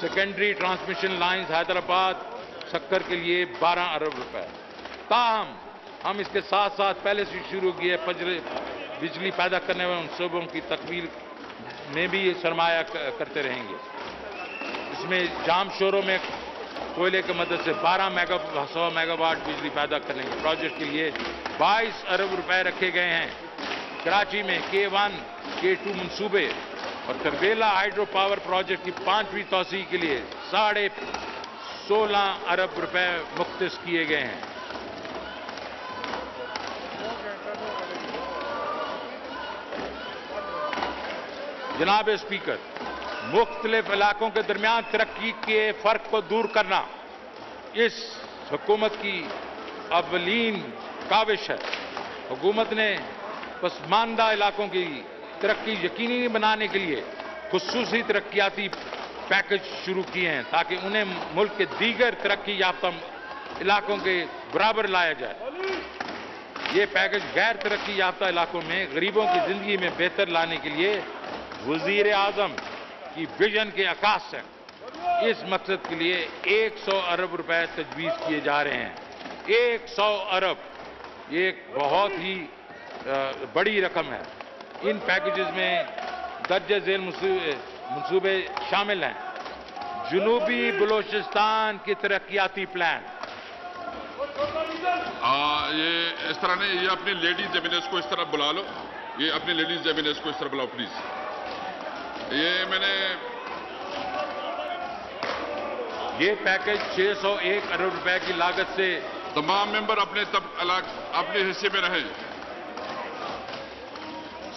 secondary transmission lines Hyderabad Sukkur के लिए बारह अरब रुपए। ताहम हम इसके साथ साथ पहले से शुरू किए बिजली पैदा करने वाले उन सूबों की तकमील में भी सरमाया करते रहेंगे। इसमें जाम शोरों में कोयले की मदद से बारह मेगा सौ मेगावाट बिजली पैदा करने के प्रोजेक्ट के लिए बाईस अरब रुपए रखे गए हैं। कराची में के वन के टू मनसूबे और करबेला हाइड्रो पावर प्रोजेक्ट की पांचवीं तोसी के लिए साढ़े सोलह अरब रुपए मुख्तस किए गए हैं। जनाब स्पीकर, मुख्तलिफ इलाकों के दरमियान तरक्की के फर्क को दूर करना इस हुकूमत की अवलीन काविश है। हुकूमत ने पसमानदा इलाकों की तरक्की यकीनी बनाने के लिए खुसूसी तरक्याती पैकेज शुरू किए हैं, ताकि उन्हें मुल्क के दीगर तरक्की याफ्ता इलाकों के बराबर लाया जाए। ये पैकेज गैर तरक्की याफ्ता इलाकों में गरीबों की जिंदगी में बेहतर लाने के लिए वजीर आजम की विजन के अकाश है। इस मकसद के लिए एक सौ अरब रुपए तजवीज़ किए जा रहे हैं। एक सौ अरब एक बहुत ही बड़ी रकम है। इन पैकेजेस में दर्ज झेल मनसूबे शामिल हैं: जनूबी बलोचिस्तान की तरक्याती प्लान। आ, ये इस तरह नहीं, ये अपने लेडीज एमिनेंस को इस तरह बुला लो, ये अपने लेडीज एमिनेंस को इस तरह बुलाओ प्लीज। ये मैंने ये पैकेज छह सौ एक अरब रुपए की लागत से तमाम मेंबर अपने तब अलग अपने हिस्से में रहें।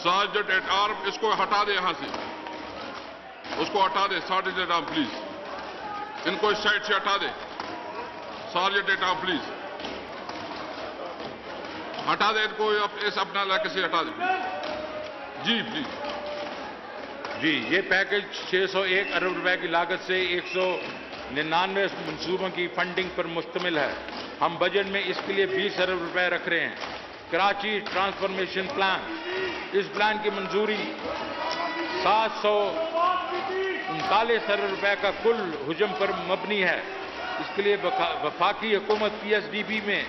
सार्जेंट एट आर्म इसको हटा दे, यहां से उसको हटा दे। सार्जेंट एट आर्म प्लीज इनको इस साइड से हटा दे। सार्जेंट एट आर्म प्लीज हटा दे इनको, इस अपना इलाके से हटा दे जी प्लीज जी। ये पैकेज छह सौ एक अरब रुपए की लागत से एक सौ निन्यानवे मनसूबों की फंडिंग पर मुश्तमिल है। हम बजट में इसके लिए बीस अरब रुपए रख रहे हैं। कराची ट्रांसफॉर्मेशन प्लान, इस प्लान की मंजूरी सात सौ उनतालीस अरब रुपए का कुल हुजम पर मबनी है। इसके लिए वफाकी हुकूमत पी एस डी पी में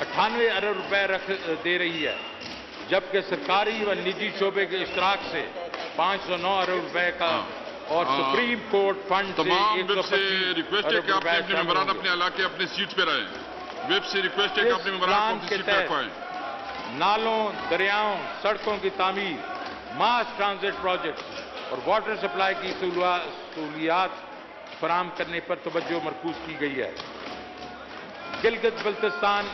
अट्ठानवे अरब रुपए रख दे रही है, जबकि सरकारी व निजी शोबे के इश्तराक से पाँच सौ नौ अरब रुपए का और सुप्रीम कोर्ट फंड तमाम वेब से रिक्वेस्ट है कि आप अपने मेंबरान अपने इलाके अपनी सीट पर आए। वेब से रिक्वेस्ट है कि अपने मेंबरान अपनी सीट पर आए। नालों, दरियाओं, सड़कों की तामीर, मास ट्रांजिट प्रोजेक्ट्स और वाटर सप्लाई की सहूलियात फराहम करने पर तवज्जो मरकूज की गई है। Gilgit Baltistan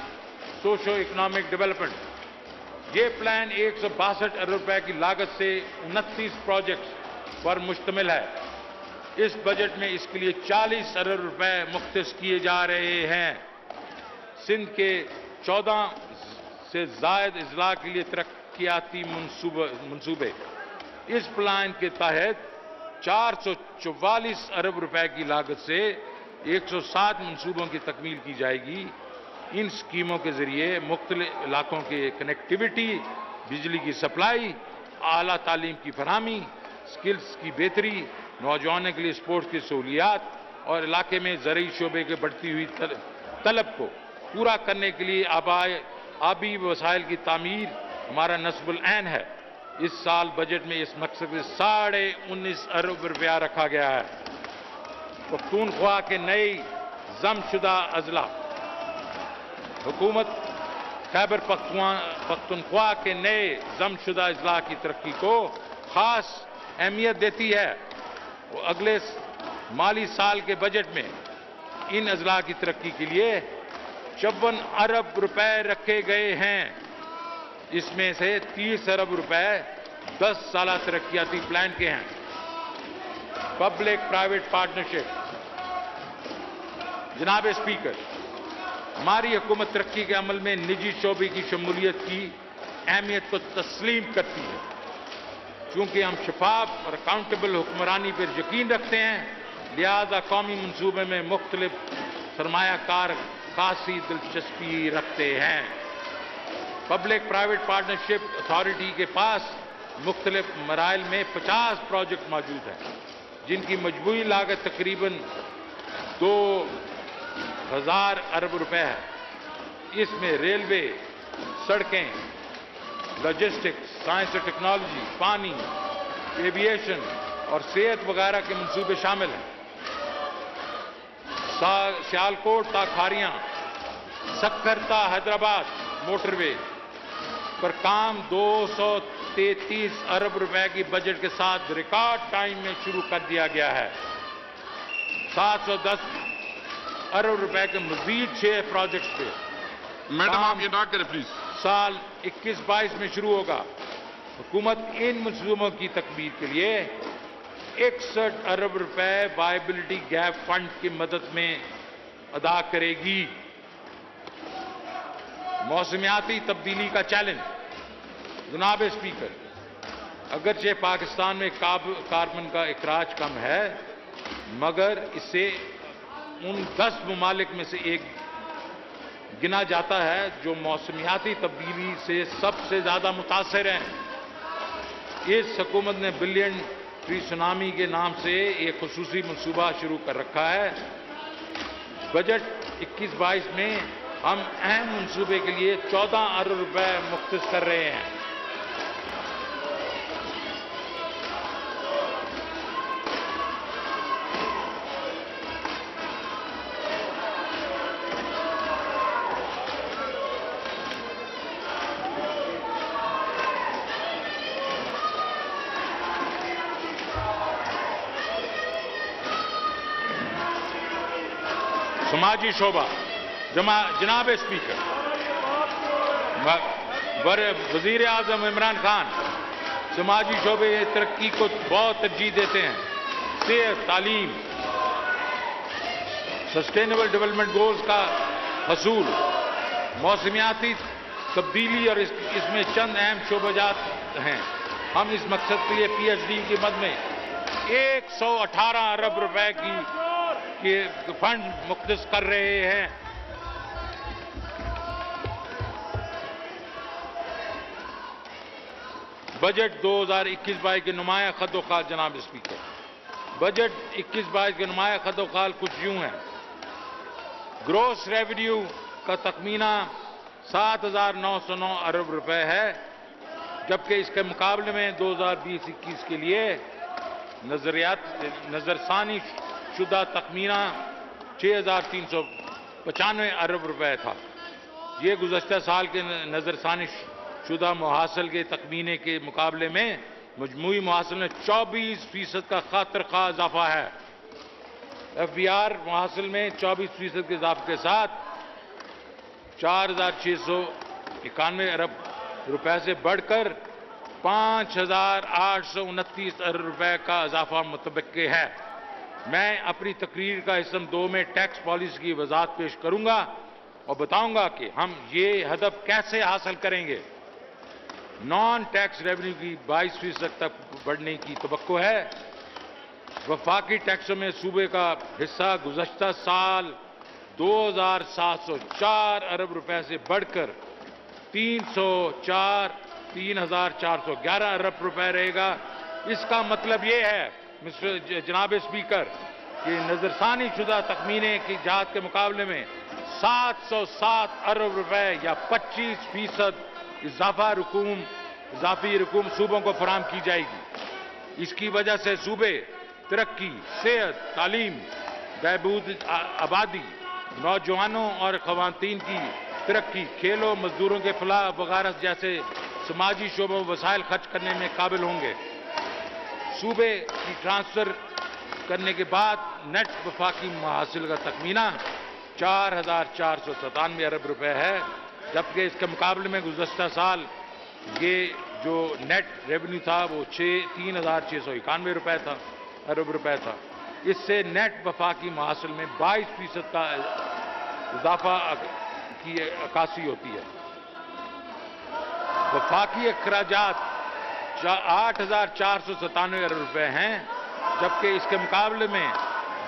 socio economic development, ये प्लान एक सौ बासठ अरब रुपए की लागत से उनतीस प्रोजेक्ट्स पर मुश्तमिल है। इस बजट में इसके लिए चालीस अरब रुपए मुख्तस किए जा रहे हैं। सिंध के चौदह से जायद अजला के लिए तरक्याती मनसूबे, इस प्लान के तहत चार सौ चौवालीस अरब रुपए की लागत से एक सौ सात मनसूबों की तकमील की जाएगी। इन स्कीमों के जरिए मुख्तलिफ इलाकों के कनेक्टिविटी, बिजली की सप्लाई, आला तालीम की फरहमी, स्किल्स की बेहतरी, नौजवानों के लिए स्पोर्ट्स की सहूलियात और इलाके में ज़रूरी शोबे की बढ़ती हुई तलब को पूरा करने के लिए आबाई आबी वसाइल की तामीर हमारा नस्बुल ऐन है। इस साल बजट में इस मकसद में साढ़े उन्नीस अरब रुपया रखा गया है। पख्तूनख्वा के नए जमशुदा अजला, हुकूमत खैबर पख्तूनख्वा के नए जमशुदा अजला की तरक्की को खास अहमियत देती है। वो अगले माली साल के बजट में इन अजला की तरक्की के लिए चौवन अरब रुपए रखे गए हैं। इसमें से तीस अरब रुपए दस साल तरक्याती प्लान के हैं। पब्लिक प्राइवेट पार्टनरशिप, जनाब स्पीकर, हमारी हुकूमत तरक्की के अमल में निजी शोबे की शमूलियत की अहमियत को तस्लीम करती है। क्योंकि हम शफाफ और अकाउंटेबल हुक्मरानी पर यकीन रखते हैं, लिहाजा कौमी मनसूबे में मुख्तलिफ सरमायाकार खासी दिलचस्पी रखते हैं। पब्लिक प्राइवेट पार्टनरशिप अथॉरिटी के पास मुख्तलिफ मराइल में पचास प्रोजेक्ट मौजूद हैं, जिनकी मजबूरी लागत तकरीबन दो हजार अरब रुपए है। इसमें रेलवे, सड़कें, लॉजिस्टिक्स, साइंस और टेक्नोलॉजी, पानी, एविएशन और सेहत वगैरह के मंसूबे शामिल हैं। सियालकोट ता खारियां, सक्कर ता हैदराबाद मोटरवे पर काम दो सौ तैंतीस अरब रुपए की बजट के साथ रिकॉर्ड टाइम में शुरू कर दिया गया है। सात सौ दस अरब रुपए के मजीद छह प्रोजेक्ट्स पे मैडम आप ये ना करें प्लीज साल इक्कीस बाईस में शुरू होगा। हुकूमत इन मनसूबों की तकमील के लिए इकसठ अरब रुपए वायबिलिटी गैप फंड की मदद में अदा करेगी। मौसमियाती तब्दीली का चैलेंज, जनाब स्पीकर, अगरचे पाकिस्तान में कार्बन का इखराज कम है, मगर इसे उन दस ममालिक में से एक गिना जाता है जो मौसमियाती तब्दीली से सबसे ज़्यादा मुतासर हैं। इस हुकूमत ने बिलियन ट्री सुनामी के नाम से एक खसूसी मनसूबा शुरू कर रखा है। बजट इक्कीस बाईस में हम अहम मनसूबे के लिए चौदह अरब रुपए मुख्तस कर रहे हैं। समाजी शोभा, जनाब स्पीकर, वजीर आजम इमरान खान समाजी शोबे तरक्की को बहुत तरजीह देते हैं। सेहत, तालीम, सस्टेनेबल डेवलपमेंट गोल्स का हसूल, मौसमियाती तब्दीली और इस, इसमें चंद अहम शोबाजात हैं। हम इस मकसद के लिए पी एच डी की मद में एक सौ अठारह अरब रुपए की के फंड मुख्तस कर रहे हैं। बजट दो हजार इक्कीस बाईस के नुमाया खदोखाल, जनाब स्पीकर, बजट इक्कीस बाईस के नुमाया खदोखाल कुछ यूं है। ग्रॉस रेवेन्यू का तखमीना सात हजार नौ सौ नौ अरब रुपए है, जबकि इसके मुकाबले में दो हजार बीस इक्कीस के लिए नजरियात नजरसानी शुदा तखमीना छः हजार तीन सौ पचानवे अरब रुपए था। ये गुजश्ता साल के नजरसानी शुदा मुहासिल के तखमीने के मुकाबले में मजमूई मुहासिल में चौबीस फीसद का खातर खा इजाफा है। एफ बी आर मुहासिल में चौबीस फीसद के इजाफे के साथ चार हजार छह सौ इक्यानवे अरब रुपए से बढ़कर पाँच हजार आठ सौ उनतीस अरब रुपए का इजाफा मुतबक्के है। मैं अपनी तकरीर का हिस्सा दो में टैक्स पॉलिसी की वजाहत पेश करूंगा और बताऊंगा कि हम ये हदफ कैसे हासिल करेंगे। नॉन टैक्स रेवेन्यू की बाईस फीसद तक बढ़ने की तवक्को है। वफाकी टैक्सों में सूबे का हिस्सा गुज़श्ता साल दो हजार सात सौ चार अरब रुपए से बढ़कर तीन सौ चार तीन हजार चार सौ ग्यारह अरब रुपए रहेगा। इसका मतलब ये है मिस्टर जनाब स्पीकर कि नजरसानी शुदा तखमीने की जात के मुकाबले में सात सौ सात अरब रुपए या पच्चीस फीसद इजाफा रकूम इजाफी रकूम सूबों को फराहम की जाएगी। इसकी वजह से सूबे तरक्की, सेहत, तालीम, बहबूद आबादी, नौजवानों और खवातीन की तरक्की, खेलों, मजदूरों के फलाह वगैरह जैसे समाजी शोबों वसायल खर्च करने में काबिल होंगे। सूबे की ट्रांसफर करने के बाद नेट वफाकी महासिल का तखमीना चार हजार चार सौ सतानवे अरब रुपए है, जबकि इसके मुकाबले में गुज़श्ता साल ये जो नेट रेवेन्यू था वो छः तीन हजार छः सौ इक्यानवे रुपये था अरब रुपए था। इससे नेट वफाकी महासिल में बाईस फीसद का इजाफा की अक्सी होती है। वफाकी अखराजात आठ हजार चार सौ सतानवे अरब रुपए हैं, जबकि इसके मुकाबले में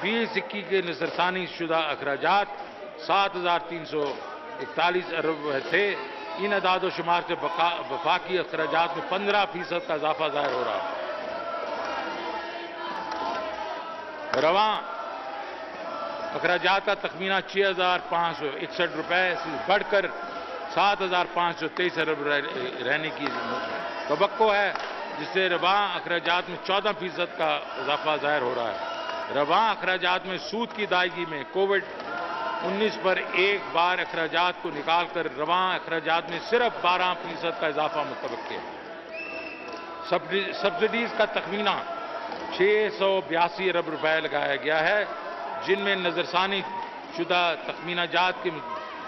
बीस इक्की के नजरसानी शुदा अखराजात सात हजार तीन सौ इकतालीस अरब थे। इन अदाद शुमार से वफाकी अखराजात में पंद्रह फीसद का इजाफा जाहिर हो रहा है। रवा अखराजात का तखमीना छः हजार पाँच सौ इकसठ रुपए से बढ़कर सात हजार पाँच सौ तेईस अरब रहने की तवक्को है, जिससे रवा अखराजात में चौदह फीसद का इजाफा जाहिर हो रहा है। रवा अखराजात में सूद की अदायगी में कोविड उन्नीस पर एक बार अखराजात को निकालकर रवा अखराजात में सिर्फ बारह फीसद का इजाफा मुतवक्के है। सब्सिडीज का तखमीना छः सौ बयासी अरब रुपए लगाया गया है, जिनमें नजरसानी शुदा तखमीना जात के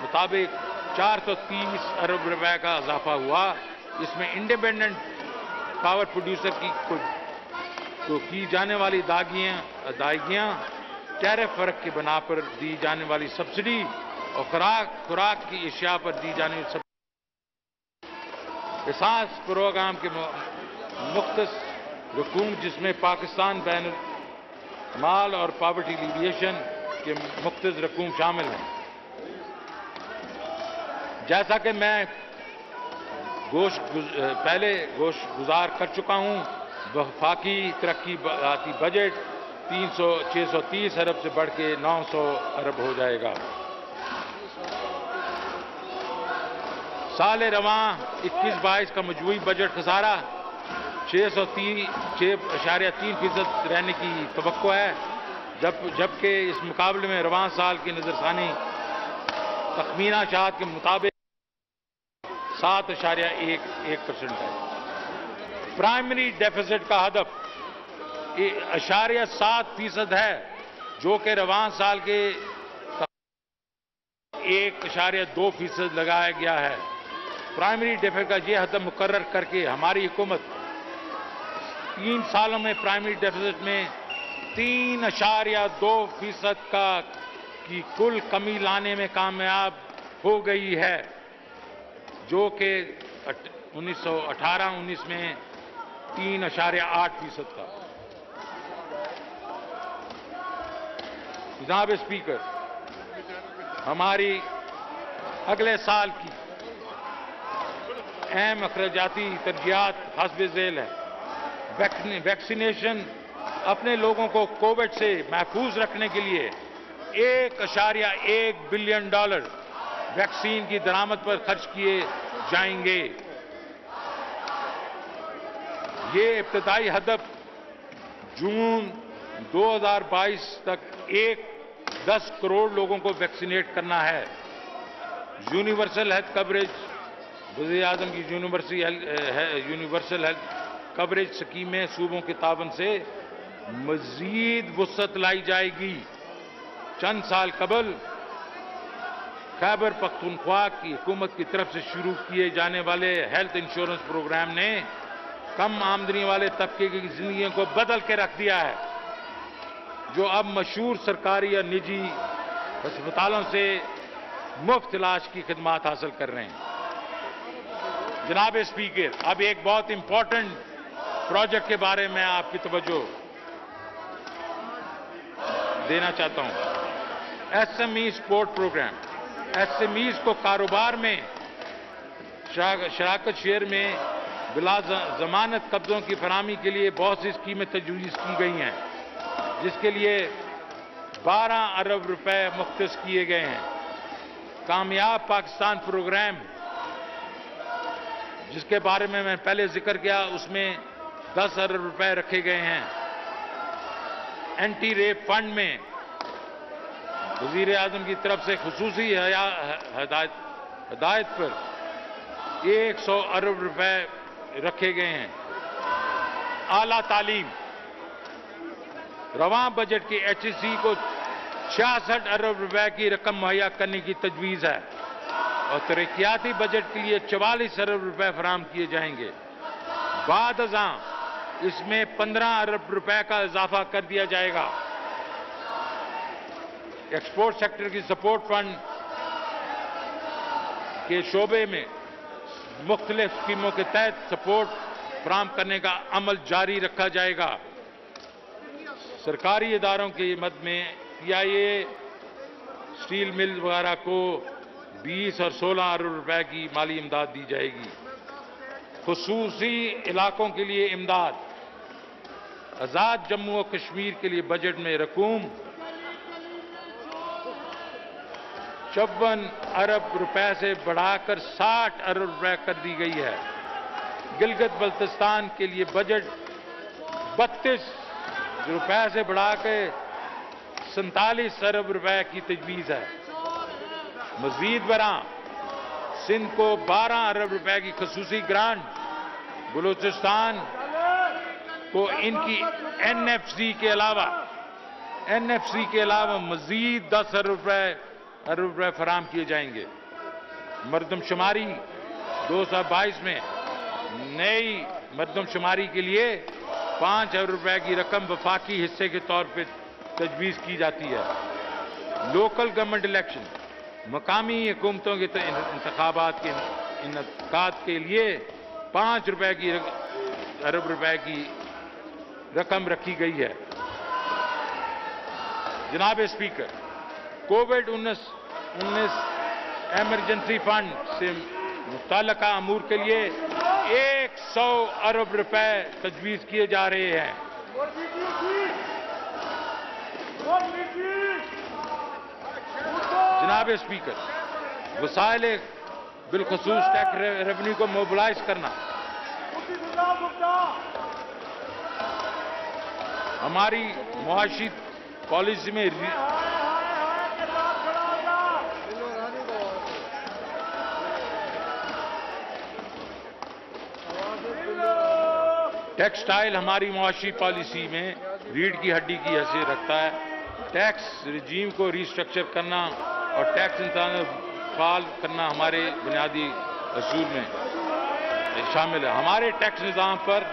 मुताबिक चार सौ तीस अरब रुपए का इजाफा हुआ। इसमें इंडिपेंडेंट पावर प्रोड्यूसर की को, को की जाने वाली दागियाँ अदायगियाँ, टैरिफ फर्क के बना पर दी जाने वाली सब्सिडी और खुराक खुराक की अशिया पर दी जाने वाली सब्सिडी। एहसास प्रोग्राम के मुख्तस रकूम, जिसमें पाकिस्तान बैन माल और पॉवर्टी लिविएशन के मुख्तज रकूम शामिल हैं। जैसा कि मैं गोश पहले गोश गुजार कर चुका हूँ, वफाकी तरक्की आती बजट तीन सौ छः सौ तीस अरब से बढ़ के नौ सौ अरब हो जाएगा। साल रवां इक्कीस बाईस का मजमूई बजट खसारा छः सौ तीन छः अशारिया तीन फीसद रहने की तवक्को है, जब जबकि इस मुकाबले में रवान साल की नजरसानी तखमीना शात के मुताबिक सात अशारिया एक, एक परसेंट है। प्राइमरी डेफिसिट का हदफ अशारिया सात फीसद है, जो कि रवान साल के एक अशारिया दो फीसद लगाया गया है। प्राइमरी डेफिसिट का यह हदफ मुकर्रर करके हमारी हुकूमत तीन सालों में प्राइमरी डेफिसिट में तीन अशारिया दो फीसद का की कुल कमी लाने में कामयाब हो गई है, जो कि उन्नीस सौ अठारह उन्नीस में तीन अशारिया आठ फीसद था। जनाब स्पीकर, हमारी अगले साल की अहम अखराजाती तरजीहत हस्ब जेल है। वैक्सीनेशन अपने लोगों को कोविड से महफूज रखने के लिए एक अशारिया एक बिलियन डॉलर वैक्सीन की दरामद पर खर्च किए जाएंगे। ये इब्तदाई हदफ जून दो हजार बाईस तक एक दस करोड़ लोगों को वैक्सीनेट करना है। यूनिवर्सल हेल्थ कवरेज वज़ीर आज़म की यूनिवर्सल हेल्थ कवरेज स्कीम में सूबों के ताबन से मजीद वसत लाई जाएगी। चंद साल कबल खैबर पख्तूनख्वा की हुकूमत की तरफ से शुरू किए जाने वाले हेल्थ इंश्योरेंस प्रोग्राम ने कम आमदनी वाले तबके की जिंदगी को बदल के रख दिया है, जो अब मशहूर सरकारी और निजी अस्पतालों से मुफ्त इलाज की खिदमत हासिल कर रहे हैं। जनाब स्पीकर, अब एक बहुत इंपॉर्टेंट प्रोजेक्ट के बारे में आपकी तवज्जो देना चाहता हूं। एसएमई सपोर्ट प्रोग्राम, एसएमईज को कारोबार में शराकत शेयर में बिला जमानत कब्जों की फराहमी के लिए बहुत सी स्कीमें तजवीज़ की गई हैं, जिसके लिए बारह अरब रुपए मुख्तस किए गए हैं। कामयाब पाकिस्तान प्रोग्राम, जिसके बारे में मैं पहले जिक्र किया, उसमें दस अरब रुपए रखे गए हैं। एंटी रेप फंड में वजीर आजम की तरफ से खुसूसी हदायत हदायत पर एक सौ अरब रुपए रखे गए हैं। आला तालीम, रवां बजट के एच ई सी को छियासठ अरब रुपए की रकम मुहैया करने की तजवीज़ है और तरक्याती बजट के लिए चवालीस अरब रुपए फराहम किए जाएंगे। बाद अज़ां इसमें पंद्रह अरब रुपए का इजाफा कर दिया जाएगा। एक्सपोर्ट सेक्टर की सपोर्ट फंड के शोबे में मुख्तलिफ स्कीमों के तहत सपोर्ट फराहम करने का अमल जारी रखा जाएगा। सरकारी इदारों की मद में P I A steel mill वगैरह को बीस और सोलह अरब रुपए की माली इमदाद दी जाएगी। खुसूसी इलाकों के लिए इमदाद, आज़ाद जम्मू और कश्मीर के लिए बजट में रकूम चौवन अरब रुपए से बढ़ाकर साठ अरब रुपए कर दी गई है। गिलगित बल्तिस्तान के लिए बजट बत्तीस रुपए से बढ़ा के सैंतालीस अरब रुपए की तजवीज़ है। मजीद बरां सिंध को बारह अरब रुपए की खसूसी ग्रांट, बलूचिस्तान को इनकी एन एफ सी के अलावा एन एफ सी के अलावा मजीद दस अरब रुपए अरब रुपए फराहम किए जाएंगे। मरदमशुमारी दो सौ बाईस में नई मरदमशुमारी के लिए पांच अरब रुपए की रकम वफाकी हिस्से के तौर पर तजवीज़ की जाती है। लोकल गवर्नमेंट इलेक्शन, मकामी हुकूमतों के इंतखाबात के इनकाद के लिए पांच रुपए की अरब रुपए की रकम रखी गई है। जनाब स्पीकर, कोविड उन्नीस उन्नीस एमरजेंसी फंड से मुतल्लिका अमूर के लिए एक सौ अरब रुपए तजवीज़ किए जा रहे हैं। जनाब स्पीकर, वसाइल बिलखसूस टैक्स रेवेन्यू को मोबिलाइज करना हमारी मुआशी पॉलिसी में टैक्सटाइल हमारी मुआशी पॉलिसी में रीढ़ की हड्डी की हैसियत रखता है। टैक्स रिजीम को रीस्ट्रक्चर करना और टैक्स इंतजाम करना हमारे बुनियादी असूल में शामिल है। हमारे टैक्स निज़ाम पर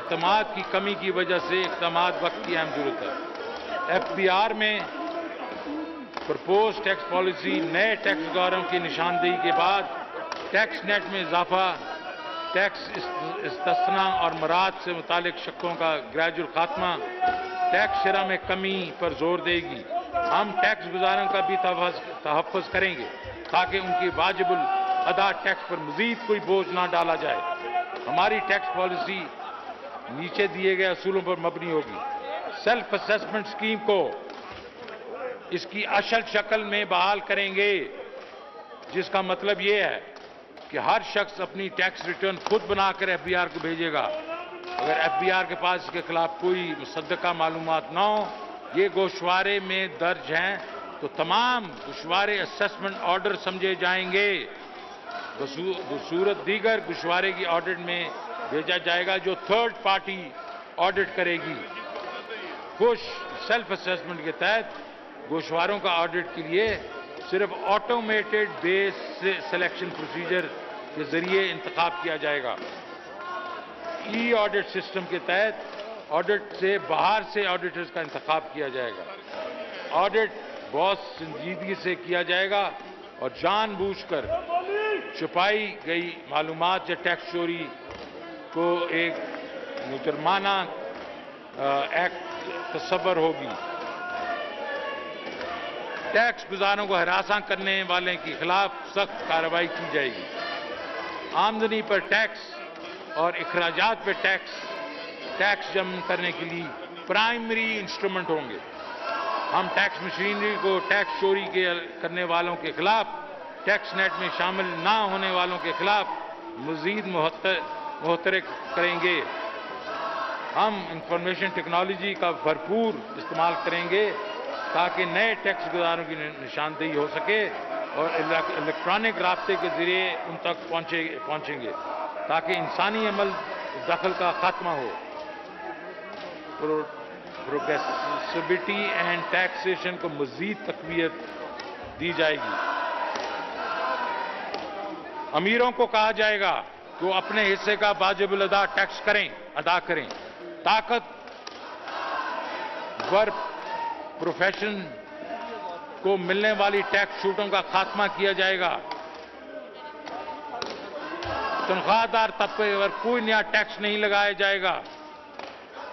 एतमाद की कमी की वजह से इकदामात वक्त की अहम जरूरत है। एफ बी आर में प्रपोज टैक्स पॉलिसी नए टैक्सगारों की निशानदेही के बाद टैक्स नेट में इजाफा, टैक्स इस्तस्ना और मराद से मुतालिक शकों का ग्रेजुअल खात्मा, टैक्स शरह में कमी पर जोर देगी। हम टैक्स गुजारों का भी तहफ़्फ़ुज़ करेंगे ताकि उनकी वाजिबुल अदा टैक्स पर मजीद कोई बोझ ना डाला जाए। हमारी टैक्स पॉलिसी नीचे दिए गए असूलों पर मबनी होगी। सेल्फ असेसमेंट स्कीम को इसकी असल शक्ल में बहाल करेंगे, जिसका मतलब ये है कि हर शख्स अपनी टैक्स रिटर्न खुद बनाकर एफ बी आर को भेजेगा। अगर एफ बी आर के पास इसके खिलाफ कोई मुसद्दका मालूमात ना हो, ये गोशवारे में दर्ज हैं, तो तमाम गोशवारे असेसमेंट ऑर्डर समझे जाएंगे। बसूरत दीगर गोशवारे की ऑडिट में भेजा जाएगा, जो थर्ड पार्टी ऑडिट करेगी। खुश सेल्फ असेसमेंट के तहत गोशवारों का ऑडिट के लिए सिर्फ ऑटोमेटेड बेस सिलेक्शन प्रोसीजर के जरिए इंतखाब किया जाएगा। ई ऑडिट सिस्टम के तहत ऑडिट से बाहर से ऑडिटर्स का इंतखाब किया जाएगा। ऑडिट बहुत संजीदगी से किया जाएगा और जानबूझकर छुपाई गई मालूमात या टैक्स चोरी को एक मुजरमाना एक्ट तस्वर होगी। टैक्स गुजारों को हरासा करने वाले के खिलाफ सख्त कार्रवाई की जाएगी। आमदनी पर टैक्स और इखराजात पर टैक्स टैक्स जमा करने के लिए प्राइमरी इंस्ट्रूमेंट होंगे। हम टैक्स मशीनरी को टैक्स चोरी के करने वालों के खिलाफ, टैक्स नेट में शामिल ना होने वालों के खिलाफ मजीद मुहतरक करेंगे। हम इंफॉर्मेशन टेक्नोलॉजी का भरपूर इस्तेमाल करेंगे ताकि नए टैक्स गुजारों की निशानदेही हो सके और इलेक्ट्रॉनिक रास्ते के जरिए उन तक पहुंचे पहुंचेंगे ताकि इंसानी अमल दखल का खात्मा हो। प्रो, प्रोग्रेसिविटी एंड टैक्सेशन को मजीद तकवीत दी जाएगी। अमीरों को कहा जाएगा तो अपने हिस्से का वाजिबुल अदा टैक्स करें अदा करें। ताकतवर प्रोफेशन को मिलने वाली टैक्स छूटों का खात्मा किया जाएगा। तनख्वाहदार तबके पर कोई नया टैक्स नहीं लगाया जाएगा।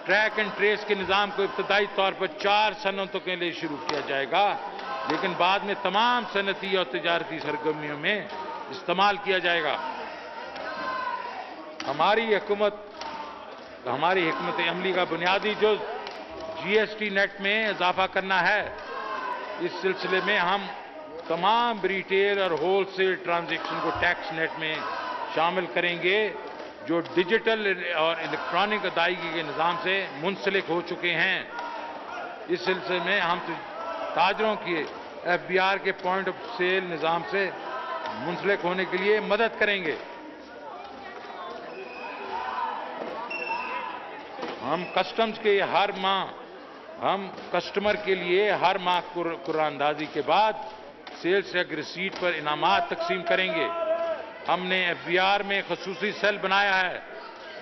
ट्रैक एंड ट्रेस के निज़ाम को इब्तदाई तौर पर चार सनतों के लिए शुरू किया जाएगा, लेकिन बाद में तमाम सनती और तजारती सरगर्मियों में इस्तेमाल किया जाएगा। हमारी हुकूमत हमारी हिकमत अमली का बुनियादी जुज़ जीएसटी नेट में इजाफा करना है। इस सिलसिले में हम तमाम रिटेल और होल सेल ट्रांजेक्शन को टैक्स नेट में शामिल करेंगे जो डिजिटल और इलेक्ट्रॉनिक अदायगी के निज़ाम से मुंसलिक हो चुके हैं। इस सिलसिले में हम ताजरों के एफ बी आर के पॉइंट ऑफ सेल निज़ाम से मुंसलिक होने के लिए मदद करेंगे। हम कस्टम्स के हर माह हम कस्टमर के लिए हर माह कुरानंदाजी के बाद सेल्स टैक्स रिसीट पर इनामात तकसीम करेंगे। हमने एफ बी आर में खसूसी सेल बनाया है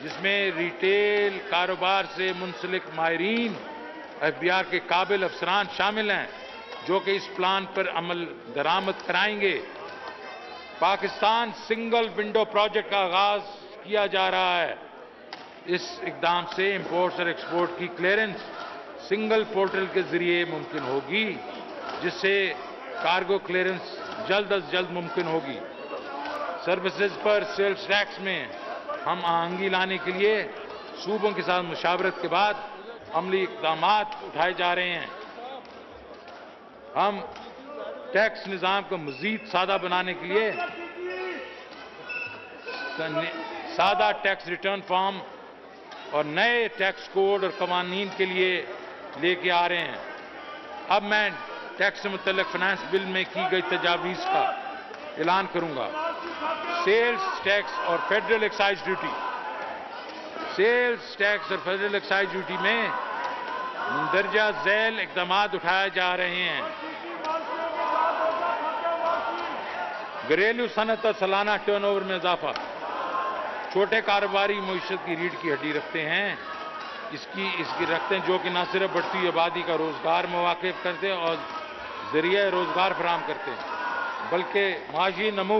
जिसमें रिटेल कारोबार से मुंसलिक माहिरीन एफ बी आर के काबिल अफसरान शामिल हैं जो कि इस प्लान पर अमल दरामद कराएंगे। पाकिस्तान सिंगल विंडो प्रोजेक्ट का आगाज किया जा रहा है। इस इकदाम से इम्पोर्ट्स और एक्सपोर्ट की क्लियरेंस सिंगल पोर्टल के जरिए मुमकिन होगी जिससे कार्गो क्लियरेंस जल्द अज जल्द मुमकिन होगी। सर्विसेज पर सेल्स टैक्स में हम आहंगी लाने के लिए सूबों के साथ मुशावरत के बाद अमली इकदाम उठाए जा रहे हैं। हम टैक्स निज़ाम को मजीद सादा बनाने के लिए सादा टैक्स रिटर्न फॉर्म और नए टैक्स कोड और कवानीन के लिए लेके आ रहे हैं। अब मैं टैक्स से मुतल्लिक़ फाइनेंस बिल में की गई तजावीज़ का ऐलान करूंगा। सेल्स टैक्स और federal excise duty sales tax और फेडरल एक्साइज ड्यूटी में मंदरजा झैल इकदाम उठाए जा रहे हैं। घरेलू सनत और सालाना टर्नओवर में इजाफा। छोटे कारोबारी मईशत की रीढ़ की हड्डी रखते हैं इसकी इसकी रखते हैं जो कि न सिर्फ बढ़ती आबादी का रोजगार मुवाकिफ करते हैं और जरिए रोजगार फराहम करते हैं बल्कि माशी नमू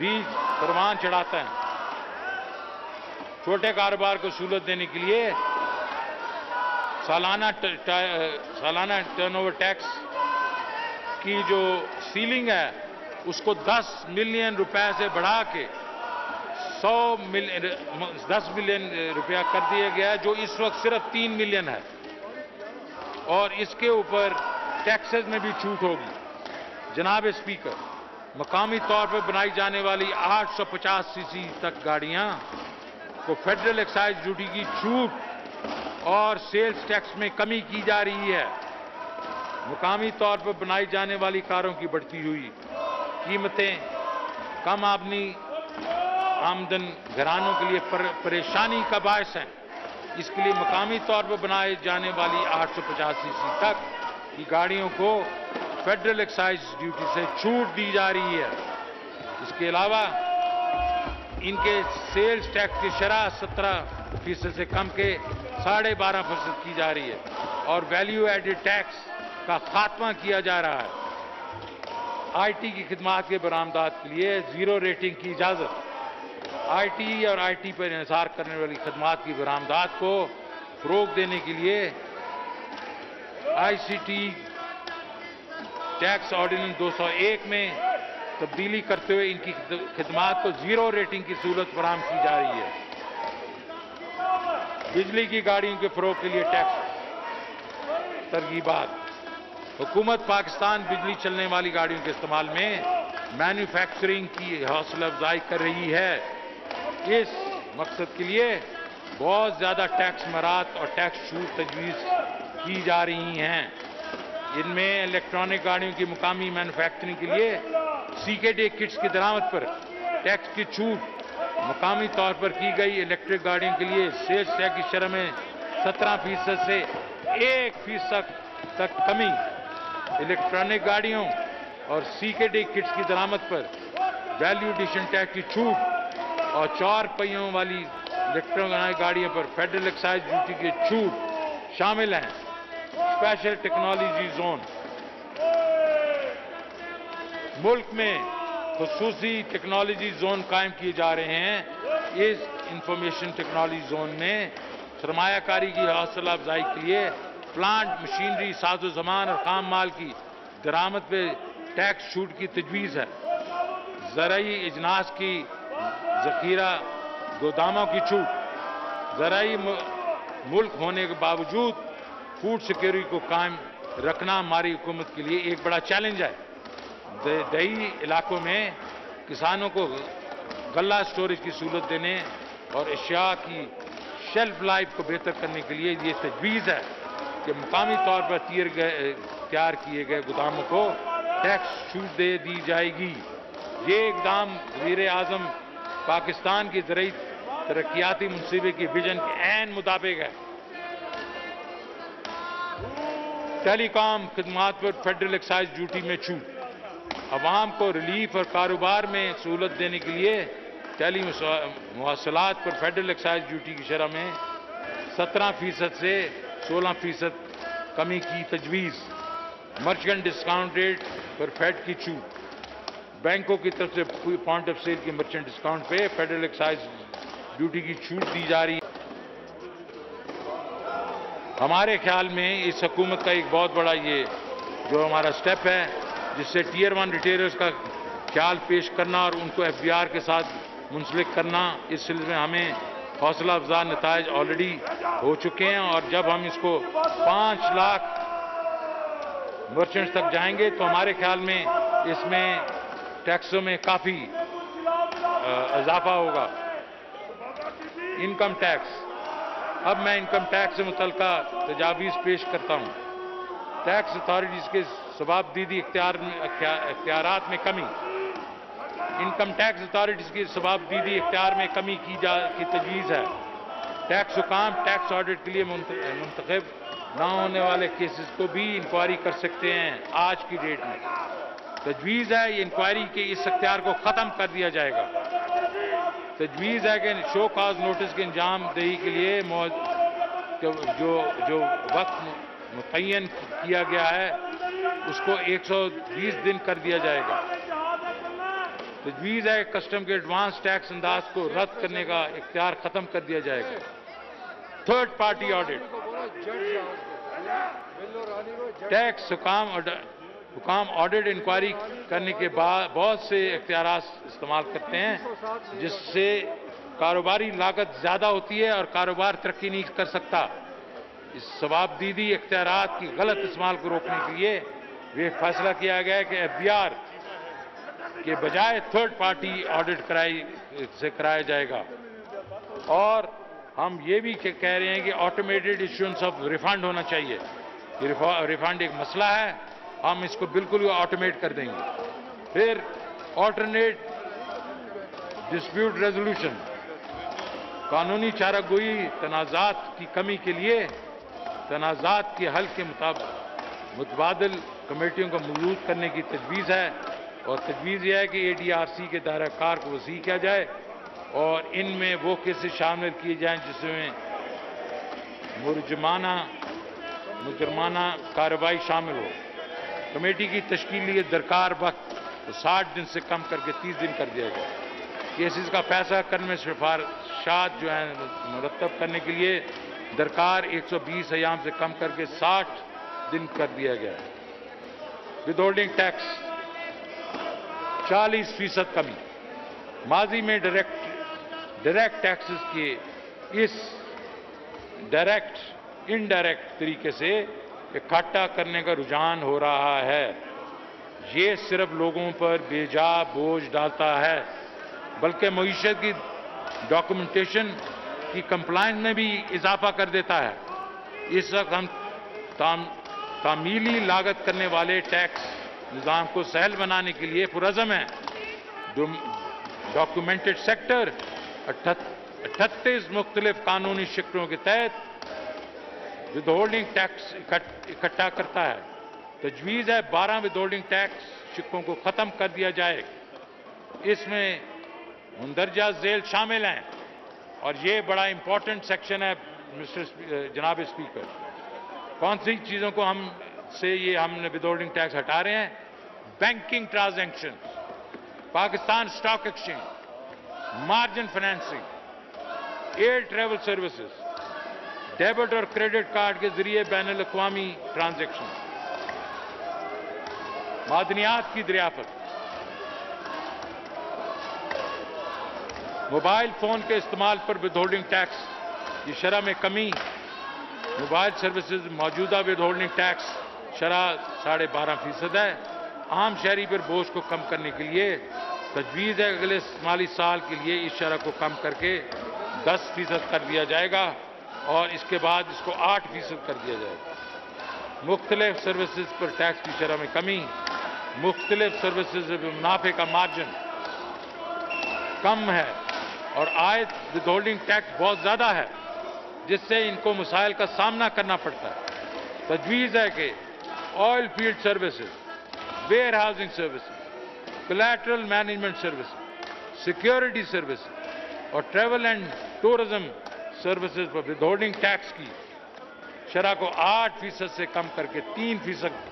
बीज परवान चढ़ाता है। छोटे कारोबार को सहूलत देने के लिए सालाना ट, ट, सालाना टर्नओवर टैक्स की जो सीलिंग है उसको दस मिलियन रुपए से बढ़ा के सौ मिलियन दस मिलियन रुपया कर दिया गया है जो इस वक्त सिर्फ तीन मिलियन है और इसके ऊपर टैक्सेस में भी छूट होगी। जनाब स्पीकर, मकामी तौर पर बनाई जाने वाली आठ सौ पचास सीसी तक गाड़ियां को फेडरल एक्साइज ड्यूटी की छूट और सेल्स टैक्स में कमी की जा रही है। मकामी तौर पर बनाई जाने वाली कारों की बढ़ती हुई कीमतें कम आमदनी आमदन घरानों के लिए पर, परेशानी का बायस है। इसके लिए मकामी तौर पर बनाए जाने वाली आठ सौ पचास सीसी तक की गाड़ियों को फेडरल एक्साइज ड्यूटी से छूट दी जा रही है। इसके अलावा इनके सेल्स टैक्स की शरह सत्रह फीसद से कम के साढ़े बारह फीसद की जा रही है और वैल्यू एडेड टैक्स का खात्मा किया जा रहा है। आईटी की खिदमात के बरामदात के लिए जीरो रेटिंग की इजाजत, आईटी और आईटी पर इंसार करने वाली खिदमात की बरामदात को रोक देने के लिए आईसीटी टैक्स ऑर्डिनेंस दो सौ एक में तब्दीली करते हुए इनकी खिदमात को जीरो रेटिंग की सहूलत फराहम की जा रही है। बिजली की गाड़ियों के फरोग के लिए टैक्स तरगीबात, हुकूमत पाकिस्तान बिजली चलने वाली गाड़ियों के इस्तेमाल में मैन्युफैक्चरिंग की हौसला अफजाई कर रही है। इस मकसद के लिए बहुत ज्यादा टैक्स मरात और टैक्स छूट तजवीज़ की जा रही हैं। इनमें इलेक्ट्रॉनिक गाड़ियों की मुकामी मैन्युफैक्चरिंग के लिए सीकेडी किट्स की दरामद पर टैक्स की छूट, मुकामी तौर पर की गई इलेक्ट्रिक गाड़ियों के लिए सेल्स टैक्स की शरह में सत्रह फीसद से एक फीसद तक कमी, इलेक्ट्रॉनिक गाड़ियों और सीकेडी किट्स की दरामद पर वैल्यू एडिशन टैक्स की छूट और चार पहियों वाली इलेक्ट्रॉनिक गाड़ियों पर फेडरल एक्साइज ड्यूटी की छूट शामिल हैं। स्पेशल टेक्नोलॉजी जोन, मुल्क में खुसूसी टेक्नोलॉजी जोन कायम किए जा रहे हैं। इस इंफॉर्मेशन टेक्नोलॉजी जोन में सरमायाकारी की हौसला अफजाई के लिए प्लांट, मशीनरी, साजो सामान और खाम माल की दरामद पे टैक्स छूट की तजवीज़ है। ज़राई इजनास की जखीरा गोदामों की छूट, ज़राई मुल्क होने के बावजूद फूड सिक्योरिटी को कायम रखना हमारी हुकूमत के लिए एक बड़ा चैलेंज है। दही इलाकों में किसानों को गल्ला स्टोरेज की सहूलत देने और अशिया की शेल्फ लाइफ को बेहतर करने के लिए ये तजवीज़ है कि मुकामी तौर पर तीर गए तैयार किए गए गोदामों को टैक्स छूट दे दी जाएगी। ये इकदाम वज़ीर आज़म पाकिस्तान की ज़राई तरक्याती मनसूबे की विजन के ऐन मुताबिक है। टेलीकॉम खिदमात पर फेडरल एक्साइज ड्यूटी में छूट, आवाम को रिलीफ और कारोबार में सहूलत देने के लिए टेली मवासलात पर फेडरल एक्साइज ड्यूटी की शरह में सत्रह फीसद से सोलह फीसद कमी की तजवीज़, मर्चेंट डिस्काउंट रेट पर फेड की छूट, बैंकों की तरफ से पॉइंट ऑफ सेल के मर्चेंट डिस्काउंट पे फेडरल एक्साइज ड्यूटी की छूट दी जा रही है। हमारे ख्याल में इस हकूमत का एक बहुत बड़ा ये जो हमारा स्टेप है जिससे टीयर वन रिटेलर्स का ख्याल पेश करना और उनको एफ बी आर के साथ मुंसलिक करना, इस सिलसिले में हमें हौसला अफजा नतायज ऑलरेडी हो चुके हैं और जब हम इसको पाँच लाख मर्चेंट्स तक जाएंगे तो हमारे ख्याल में इसमें टैक्सों में काफ़ी इजाफा होगा। इनकम टैक्स, अब मैं इनकम टैक्स से मुतल्लिका तजावीज़ पेश करता हूँ। टैक्स अथॉरिटीज़ के जवाबदीदी इख्तियारात में कमी, इनकम टैक्स अथॉरिटीज़ की जवाबदीदी इख्तियार में कमी की जा की तजवीज़ है। टैक्स हुकाम टैक्स ऑडिट के लिए मुंतखब ना होने वाले केसेस को भी इंक्वायरी कर सकते हैं। आज की डेट में तजवीज़ है इंक्वायरी के इस इख्तियार को ख़त्म कर दिया जाएगा। तजवीज़ है कि शो काज नोटिस के अंजाम दही के लिए जो जो वक्त मुतय्यन किया गया है उसको एक सौ बीस दिन कर दिया जाएगा। तजवीज़ है कस्टम के एडवांस टैक्स अंदाज को रद्द करने का इख्तियार ख़त्म कर दिया जाएगा। थर्ड पार्टी ऑडिट, टैक्स हुकाम हुकाम ऑडिट इंक्वायरी करने के बाद बहुत से इख्तियारात इस्तेमाल करते हैं जिससे कारोबारी लागत ज़्यादा होती है और कारोबार तरक्की नहीं कर सकता। इस सवाबदीदी इख्तियारात की गलत इस्तेमाल को रोकने के लिए वे फैसला किया गया है कि एफ बी आर के बजाय थर्ड पार्टी ऑडिट कराई से कराया जाएगा। और हम ये भी कह रहे हैं कि ऑटोमेटेड इशूंस ऑफ रिफंड होना चाहिए। रिफंड एक मसला है, हम इसको बिल्कुल ऑटोमेट कर देंगे। फिर ऑल्टरनेट डिस्प्यूट रेजोल्यूशन, कानूनी चारागोई तनाज़ात की कमी के लिए तनाज़ात के हल के मुताबिक मुतबादल कमेटियों को मौजूद करने की तजवीज़ है और तजवीज़ यह है कि ए डी आर सी के दायरा कार को वसी किया जाए और इनमें वो केसेस शामिल किए जाएँ जिसमें मुजरमाना मुजरमाना कार्रवाई शामिल हो। कमेटी की तश्कील लिए दरकार वक्त साठ दिन से कम करके तीस दिन कर दिया गया। केसेस का फैसला करने में सिफारिशात जो है मुरतब करने के लिए दरकार एक सौ बीस अयाम से कम करके साठ दिन कर दिया गया। विदहोल्डिंग टैक्स चालीस फीसद कमी। माजी में डायरेक्ट डायरेक्ट टैक्सेस के इस डायरेक्ट इनडायरेक्ट तरीके से इकट्ठा करने का रुझान हो रहा है। ये सिर्फ लोगों पर बेजा बोझ डालता है बल्कि मईशत की डॉक्यूमेंटेशन की कंप्लाइंस में भी इजाफा कर देता है। इस वक्त हम ताम, तामीली लागत करने वाले टैक्स निज़ाम को सहल बनाने के लिए पुरज़म है। डॉक्यूमेंटेड सेक्टर अट्ठतीस मुख्तलिफ कानूनी शिकलों के तहत विदहोल्डिंग टैक्स इकट्ठा करता है। तजवीज़ है बारह विदहोल्डिंग टैक्स शिक्कों को ख़त्म कर दिया जाए। इसमें मुंदरजा जेल शामिल हैं और ये बड़ा इंपॉर्टेंट सेक्शन है। मिस्टर जनाब स्पीकर, कौन सी चीज़ों को हम से ये हमने विदहोल्डिंग टैक्स हटा रहे हैं? Banking transaction, Pakistan stock exchange, margin financing, air travel services, debit और क्रेडिट कार्ड के जरिए बैन अल-अक़वामी ट्रांजैक्शन, मादनियात की दरियाफत, मोबाइल फोन के इस्तेमाल पर विदहोल्डिंग टैक्स की शरह में कमी। मोबाइल सर्विसेज मौजूदा विदहोल्डिंग टैक्स शरह साढ़े बारह फीसद है। आम शहरी पर बोझ को कम करने के लिए तजवीज़ है अगले माली साल के लिए इस शरह को कम करके दस फीसद कर दिया जाएगा और इसके बाद इसको आठ फीसद कर दिया जाएगा। मुख्तलिफ सर्विसेज पर टैक्स की शरह में कमी, मुख्तलिफ सर्विसेज पर मुनाफे का मार्जिन कम है और आयत विदहोल्डिंग टैक्स बहुत ज़्यादा है जिससे इनको मसाइल का सामना करना पड़ता है। तजवीज़ है कि oil field services, warehousing services, collateral management services, security services और ट्रैवल एंड टूरिज्म सर्विसेज पर विदहोल्डिंग टैक्स की शरह को आठ फीसद से कम करके तीन फीसद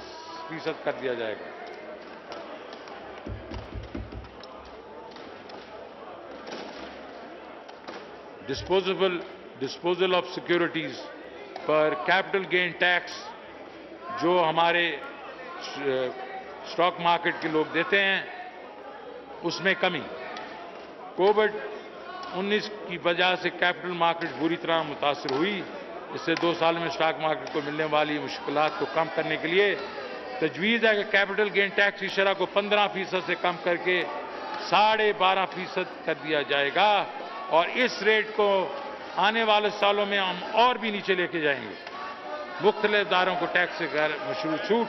फीसद कर दिया जाएगा। डिस्पोजेबल डिस्पोजल ऑफ सिक्योरिटीज पर कैपिटल गेन टैक्स जो हमारे स्टॉक मार्केट के लोग देते हैं उसमें कमी। कोविड उन्नीस की वजह से कैपिटल मार्केट बुरी तरह मुतासर हुई। इससे दो साल में स्टॉक मार्केट को मिलने वाली मुश्किलात को कम करने के लिए तजवीज़ है कि कैपिटल गेन टैक्स की शरह को पंद्रह फीसद से कम करके साढ़े बारह फीसद कर दिया जाएगा और इस रेट को आने वाले सालों में हम और भी नीचे लेके जाएंगे। मुख्तलिफ दारों को टैक्स से गैर मशरूत छूट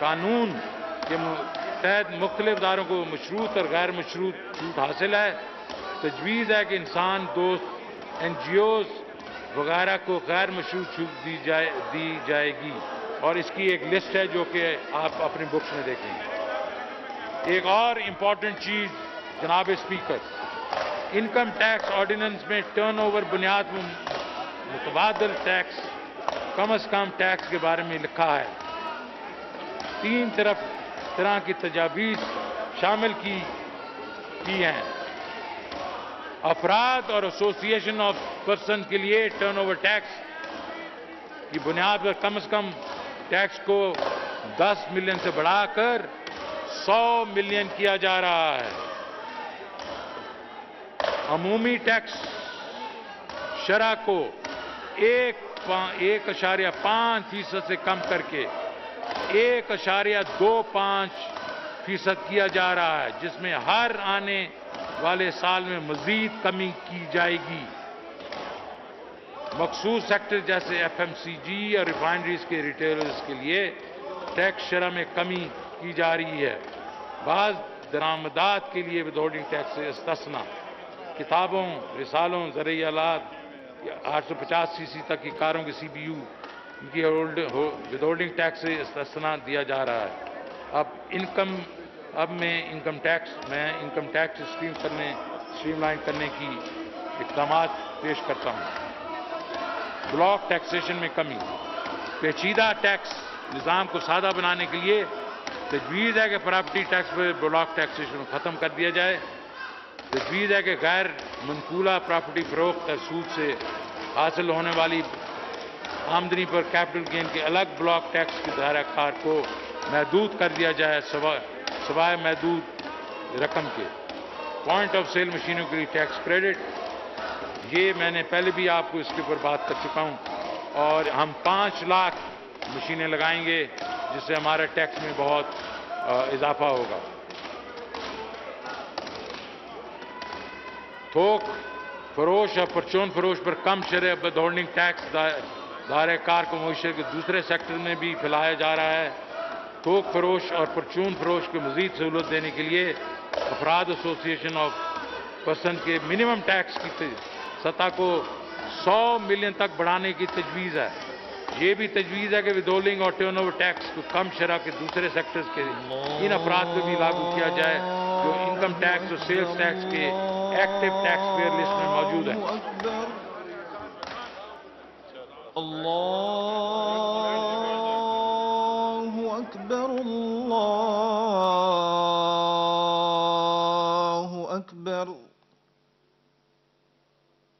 कानून के तहत मुख्तलिफ दारों को मशरूत और गैर मशरूत छूट हासिल है। तजवीज़ है कि इंसान दोस्त एन जी ओज वगैरह को गैर मशरूत छूट दी जाए दी जाएगी और इसकी एक लिस्ट है जो कि आप अपनी बुक्स में देखेंगे। एक और इम्पॉर्टेंट चीज़ जनाब स्पीकर, इनकम टैक्स ऑर्डिनेंस में टर्नओवर बुनियाद मुतबादल टैक्स कम अज़ कम टैक्स के बारे में लिखा है। तीन तरफ तरह की तजावीज़ शामिल की, की हैं। अफराद और एसोसिएशन ऑफ पर्सन के लिए टर्नओवर टैक्स की बुनियाद पर कम से कम टैक्स को दस मिलियन से बढ़ाकर सौ मिलियन किया जा रहा है। अमूमी टैक्स शरह को एक एक अशारिया पाँच फीसद से कम करके एक अशारिया दो पाँच फीसद किया जा रहा है जिसमें हर आने वाले साल में मजीद कमी की जाएगी। मखसूस सेक्टर जैसे एफ एम सी जी और रिफाइनरीज के रिटेलर्स के लिए टैक्स शरह में कमी की जा रही है। बाज़ दरामदात के लिए विदहोल्डिंग टैक्स से इस्तस्ना किताबों, रिसालों, ज़रिए आलात आठ सौ पचास सी सी तक की कारों के सी बी यू इनकी विदहोल्डिंग टैक्स से इस्तिस्ना दिया जा रहा है। अब इनकम अब मैं इनकम टैक्स मैं इनकम टैक्स स्ट्रीम करने स्ट्रीमलाइन करने की इकदाम पेश करता हूँ। ब्लॉक टैक्सेशन में कमी, पेचीदा टैक्स निज़ाम को सादा बनाने के लिए तजवीज़ है कि प्रॉपर्टी टैक्स पर ब्लॉक टैक्सेशन ख़त्म कर दिया जाए। तजवीज़ है कि गैर मनकूला प्रॉपर्टी फरोख्त और सूद से हासिल होने वाली आमदनी पर कैपिटल गेन के अलग ब्लॉक टैक्स के दायरा कार को महदूद कर दिया जाए सवाए महदूद रकम के। पॉइंट ऑफ सेल मशीनों के लिए टैक्स क्रेडिट, ये मैंने पहले भी आपको इसके ऊपर बात कर चुका हूँ, और हम पाँच लाख मशीनें लगाएंगे जिससे हमारा टैक्स में बहुत इजाफा होगा। थोक फरोश और परचून फरोश पर कम शरह विदहोल्डिंग टैक्स दायरे कार को मईशत के दूसरे सेक्टर में भी फैलाया जा रहा है। थोक फरोश और परचून फरोश को मजीद सहूलत देने के लिए अफराद एसोसिएशन ऑफ पर्सन के मिनिमम टैक्स की सतह को सौ मिलियन तक बढ़ाने की तजवीज़ है। ये भी तजवीज़ है कि विदहोल्डिंग और टर्न ओवर टैक्स को कम शरह के दूसरे सेक्टर्स के इन अफराद को भी लागू किया जाए जो इनकम टैक्स और सेल्स टैक्स के एक्टिव टैक्स पेयर लिस्ट में मौजूद है।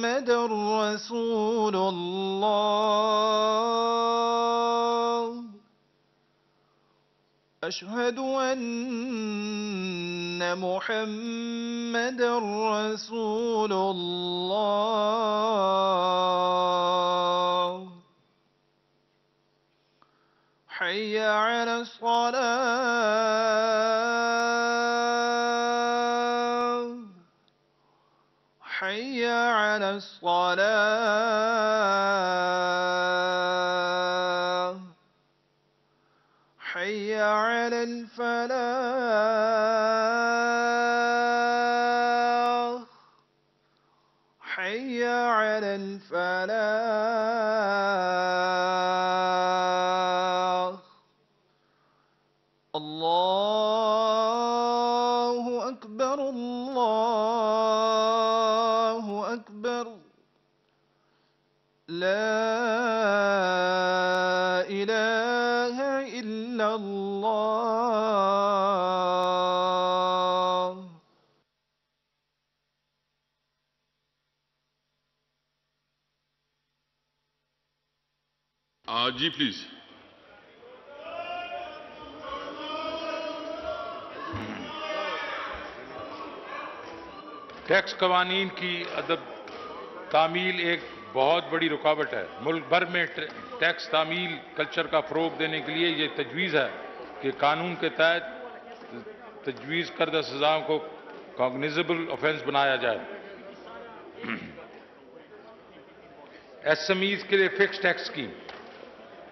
محمد رسول الله, أشهد أن محمد رسول الله, حي على الصلاة حي على الصلاة حي على الفلاح حي على الفلاح الله أكبر الله لا إله إلا الله। Uh, G, please. टैक्स कवानीन की अदब तामील एक बहुत बड़ी रुकावट है। मुल्क भर में टैक्स तामील कल्चर का फ़रोग देने के लिए ये तजवीज़ है कि कानून के तहत तजवीज़ करदा सज़ाओं को कॉग्निजेबल ऑफेंस बनाया जाए। एस एम ईज़ के लिए फिक्स टैक्स स्कीम,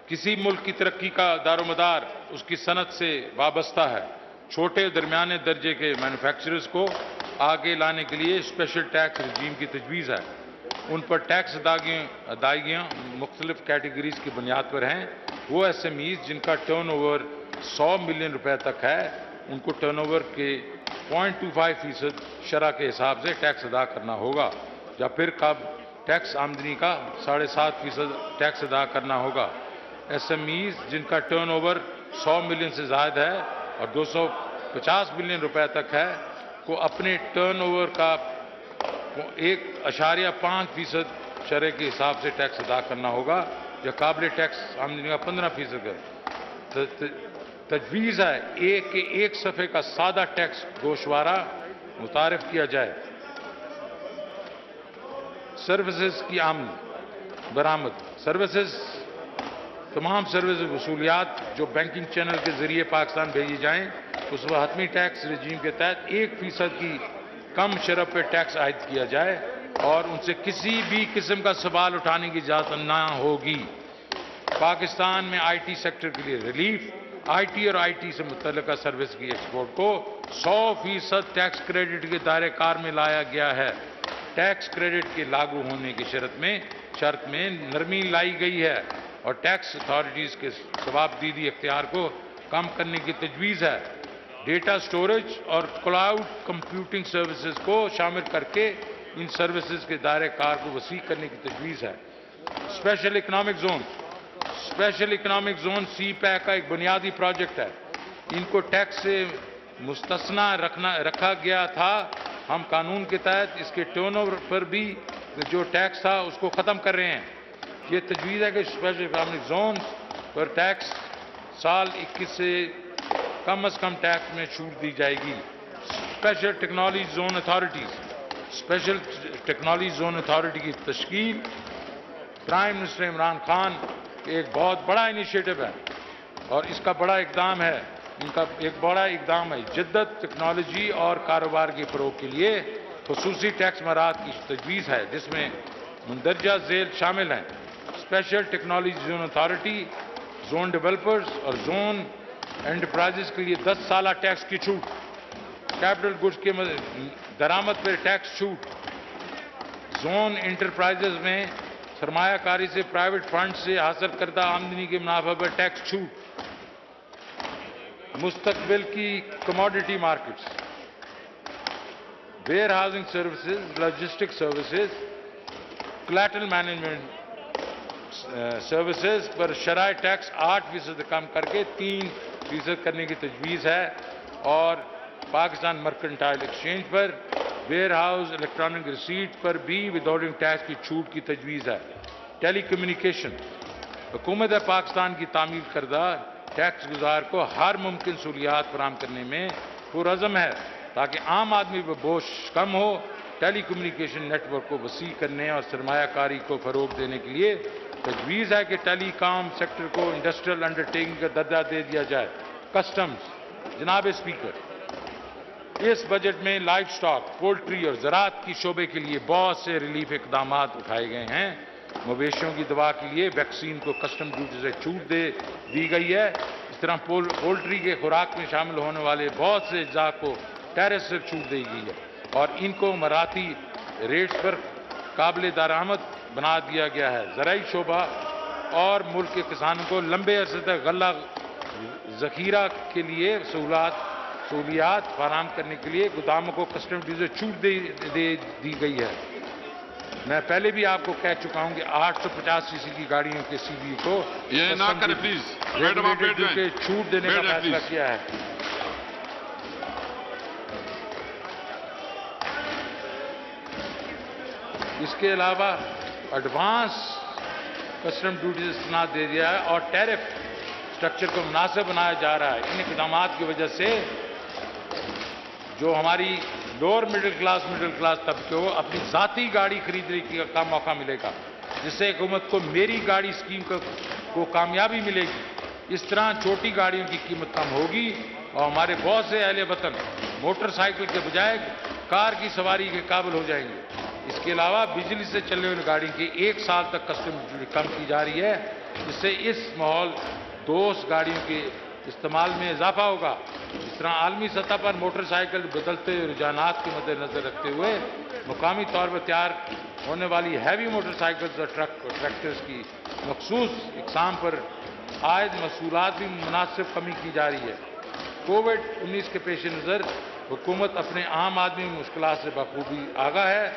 किसी मुल्क की तरक्की का दारोमदार उसकी सनत से वाबस्ता है। छोटे दरमियाने दर्जे के मैन्युफैक्चरर्स को आगे लाने के लिए स्पेशल टैक्स रिजीम की तजवीज़ है। उन पर टैक्स अदायगियाँ मुख्तलिफ कैटेगरीज की बुनियाद पर हैं। वो एस एम ईज जिनका टर्न ओवर सौ मिलियन रुपये तक है, उनको टर्न ओवर के पॉइंट टू फाइव फीसद शरह के हिसाब से टैक्स अदा करना होगा या फिर कब टैक्स आमदनी का साढ़े सात फीसद टैक्स अदा करना होगा। एस एम ईज जिनका टर्न ओवर सौ मिलियन से ज़ायद है और दो सौ पचास मिलियन रुपये तक है को अपने टर्न ओवर का एक अशारिया पाँच फीसद शरह के हिसाब से टैक्स अदा करना होगा या काबिल टैक्स आमदनी का पंद्रह फीसद का। तजवीज़ है एक के एक सफ़े का सादा टैक्स गोशवारा मुतारफ किया जाए। सर्विसेज की आमद बरामद, सर्विसेज तमाम सर्विस वसूलियात जो बैंकिंग चैनल के जरिए पाकिस्तान भेजी जाएं, उस पर हतमी टैक्स रजीम के तहत एक फीसद की कम शरह पर टैक्स आयद किया जाए और उनसे किसी भी किस्म का सवाल उठाने की इजाज़त ना होगी। पाकिस्तान में आई टी सेक्टर के लिए रिलीफ, आई टी और आई टी से मुतल्लिका सर्विस की एक्सपोर्ट को सौ फीसद टैक्स क्रेडिट के दायरे कार में लाया गया है। टैक्स क्रेडिट के लागू होने की शर्त में शर्त में नरमी लाई गई है और टैक्स अथॉरिटीज़ के जवाबदीदी इख्तियार को कम करने की तजवीज़ है। डेटा स्टोरेज और क्लाउड कंप्यूटिंग सर्विसेज को शामिल करके इन सर्विसेज के दायरे कार को वसी करने की तजवीज़ है। Special economic zone special economic zone CPEC का एक बुनियादी प्रोजेक्ट है। इनको टैक्स से मुस्तस्ना रखना रखा गया था। हम कानून के तहत इसके टर्नओवर पर भी जो टैक्स था उसको ख़त्म कर रहे हैं। ये तजवीज़ है कि स्पेशल इकनॉमिक जोन पर टैक्स साल इक्कीस से कम अज़ कम टैक्स में छूट दी जाएगी। Special technology zone authorities special technology zone authority की तश्कील प्राइम मिनिस्टर इमरान खान एक बहुत बड़ा इनिशिएटिव है और इसका बड़ा इकदाम है इनका एक बड़ा इकदाम है जिद्दत टेक्नोलॉजी और कारोबार के फ़रोग के लिए खसूसी टैक्स मराहत की तजवीज़ है जिसमें मुंदरजा झेल शामिल हैं। Special technology zone authority zone developers और जोन एंटरप्राइजेस के लिए दस साल टैक्स की छूट, कैपिटल गुड्स के दरामद पर टैक्स छूट, जोन इंटरप्राइजेस में सरमायाकारी से प्राइवेट फंड से हासिल करदा आमदनी के मुनाफा पर टैक्स छूट, मुस्तकबिल की commodity markets, warehousing services, logistic services, collateral management services पर शराय टैक्स आठ फीसद कम करके तीन फीसद करने की तजवीज़ है और पाकिस्तान मर्केंटाइल एक्सचेंज पर वेयर हाउस इलेक्ट्रॉनिक रिसीट पर भी विदाउटिंग टैक्स की छूट की तजवीज़ है। टेली कम्युनिकेशन हुकूमत पाकिस्तान की तामील करदा टैक्स गुजार को हर मुमकिन सहूलियात फराम करने में पुरज़म है ताकि आम आदमी पर बोझ कम हो। टेली कम्युनिकेशन नेटवर्क को वसी करने और सरमायाकारी को फ़रोग देने के लिए तजवीज़ है कि टेली कॉम सेक्टर को इंडस्ट्रियल अंडरटेकिंग का दर्जा दे दिया जाए। कस्टम्स, जनाब स्पीकर, इस बजट में लाइव स्टॉक, पोल्ट्री और ज़रात की शोबे के लिए बहुत से रिलीफ इकदाम उठाए गए हैं। मवेशियों की दवा के लिए वैक्सीन को कस्टम ड्यूटी से छूट दे दी गई है। इस तरह पोल, पोल्ट्री के खुराक में शामिल होने वाले बहुत से अज्जा को टैरिफ से छूट दी गई है और इनको मराठी रेट्स पर काबिल दरामद बना दिया गया है। ज़राई शोबा और मुल्क के किसानों को लंबे अरसे तक गल्ला जखीरा के लिए सहूलत सहूलियात फराम करने के लिए गोदामों को कस्टम ड्यूटी से छूट दे, दे दी गई है। मैं पहले भी आपको कह चुका हूं कि आठ सौ पचास सीसी की गाड़ियों के सीवी को छूट देने का फैसला किया है। इसके अलावा एडवांस कस्टम ड्यूटी से दे दिया है और टैरिफ स्ट्रक्चर को मुनासिब बनाया जा रहा है। इन इकदाम की वजह से जो हमारी lower middle class middle class तबके हो अपनी ज़ाती गाड़ी खरीदने का मौका मिलेगा जिससे हुकूमत को मेरी गाड़ी स्कीम को, को कामयाबी मिलेगी। इस तरह छोटी गाड़ियों की कीमत कम होगी और हमारे बहुत से अहले वतन मोटरसाइकिल के बजाय कार की सवारी के काबिल हो जाएंगे। इसके अलावा बिजली से चलने वाली गाड़ी की एक साल तक कस्टम ड्यूटी कम की जा रही है जिससे इस माहौल दोस्त गाड़ियों के इस्तेमाल में इजाफा होगा। इस तरह आलमी सतह पर मोटरसाइकिल बदलते रुझानात के मद्देनजर रखते हुए मुकामी तौर पर तैयार होने वाली हैवी मोटरसाइकिल्स और ट्रक ट्रैक्टर्स की मखसूस इकसाम पर आयद मसूलात भी मुनासिब कमी की जा रही है। कोविड उन्नीस के पेश नज़र हुकूमत अपने आम आदमी मुश्किल से बखूबी आगाह है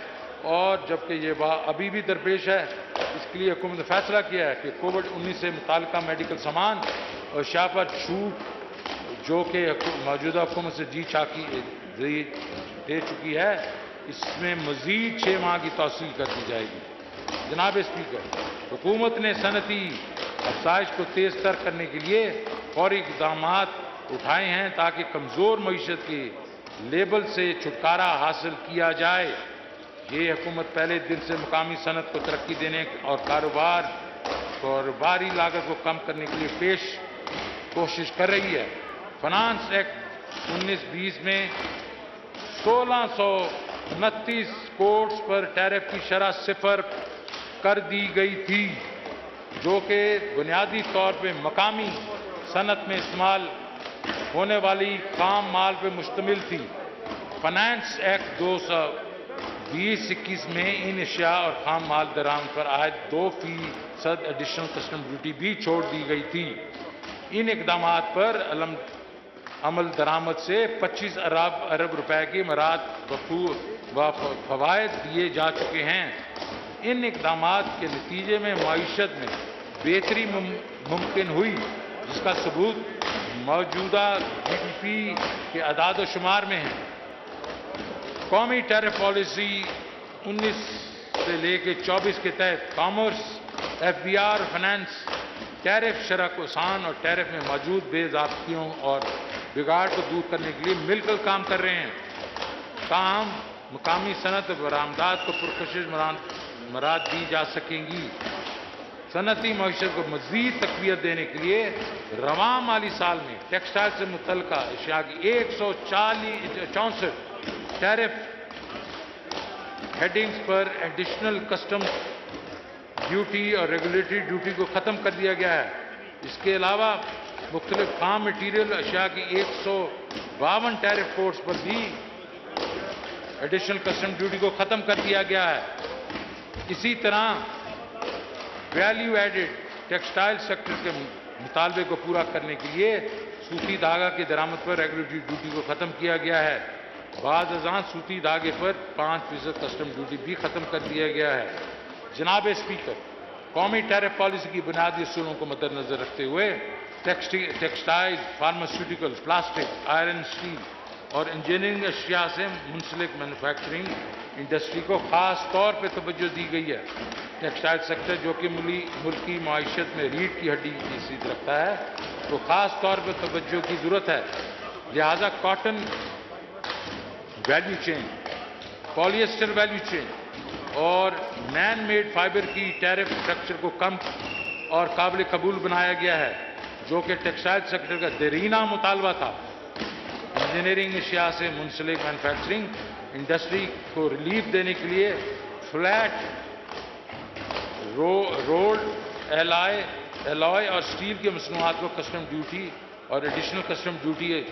और जबकि ये बात अभी भी दरपेश है, इसके लिए हुकूमत ने फैसला किया है कि कोविड उन्नीस से मुतालिका मेडिकल सामान और शाह पर छूट जो कि मौजूदा हुकूमत से जी चाकी दे चुकी है, इसमें मजीद छः माह की तौसील कर दी जाएगी। जनाब स्पीकर, हुकूमत ने सनती अफसाइश को तेज तर करने के लिए फौरी इकदाम उठाए हैं ताकि कमज़ोर मीशत के लेबल से छुटकारा हासिल किया जाए। ये हुकूमत पहले दिन से मुकामी सनत को तरक्की देने और कारोबार और बाहरी लागत को कम करने के लिए पेश कोशिश कर रही है। फाइनेंस एक्ट उन्नीस बीस में सोलह सौ उनतीस कोट्स पर टैरिफ की शरह सिफर कर दी गई थी, जो कि बुनियादी तौर पर मकामी सनत में इस्तेमाल होने वाली काम माल पर मुश्तमिल थी। फाइनेंस एक्ट दो सौ बीस इक्कीस में इन अशिया और खाम माल दराम पर आयद दो फीसद एडिशनल कस्टम ड्यूटी भी छोड़ दी गई थी। इन इकदाम पर अमल दरामद से पच्चीस अरब अरब रुपए के मराद व फवायद दिए जा चुके हैं। इन इकदाम के नतीजे में मईशत में बेहतरी मुमकिन हुई, जिसका सबूत मौजूदा जी डी पी के अदाद शुमार में है। कौमी टैरिफ पॉलिसी उन्नीस से लेकर चौबीस के तहत commerce, F B R, finance tariff शरह को आसान और टैरिफ में मौजूद बेजाबतियों और बिगाड़ को दूर करने के लिए मिलकर काम कर रहे हैं। ताहम मकामी सनत बरामदात को पुरकशिश मराद दी जा सकेंगी। सनती मईशत को मज़ीद तक़वियत देने के लिए रवां माली साल में टेक्सटाइल से मुतल्लिक़ अशिया की एक सौ चालीस चौंसठ टैरिफ हेडिंग्स पर एडिशनल कस्टम ड्यूटी और रेगुलेटरी ड्यूटी को ख़त्म कर दिया गया है। इसके अलावा मुख्तलिफ खाम मटीरियल अशिया की एक सौ बावन टैरिफ कोड्स पर भी एडिशनल कस्टम ड्यूटी को ख़त्म कर दिया गया है। इसी तरह वैल्यू एडिड टेक्सटाइल सेक्टर के मुतालबे को पूरा करने के लिए सूती धागा की दरामद पर रेगुलेटरी ड्यूटी को ख़त्म किया गया है। बाद अजान सूती धागे पर पाँच फीसद कस्टम ड्यूटी भी ख़त्म कर दिया गया है। जनाब स्पीकर, कौमी टैरिफ पॉलिसी की बुनियादी असूलों को मद्देनजर रखते हुए textile, pharmaceutical, plastic, iron, steel और इंजीनियरिंग अशिया से मुंसलिक मैनुफैक्चरिंग इंडस्ट्री को खास तौर पर तवज्जो दी गई है। टेक्सटाइल सेक्टर, जो कि मुल्क की मईशत में रीढ़ की हड्डी की हैसियत रखता है, तो खास तौर पर तवज्जो की ज़रूरत है। लिहाजा cotton value chain, polyester value chain और मैन मेड फाइबर की टैरिफ स्ट्रक्चर को कम और काबिल कबूल बनाया गया है, जो कि टेक्सटाइल सेक्टर का देरीना मुतालबा था। इंजीनियरिंग अशिया से मुंसलिक मैनुफैक्चरिंग इंडस्ट्री को रिलीफ देने के लिए फ्लैट रो, रोल्ड एलॉय एलॉय और स्टील के मसनूआत को कस्टम ड्यूटी और एडिशनल कस्टम ड्यूटी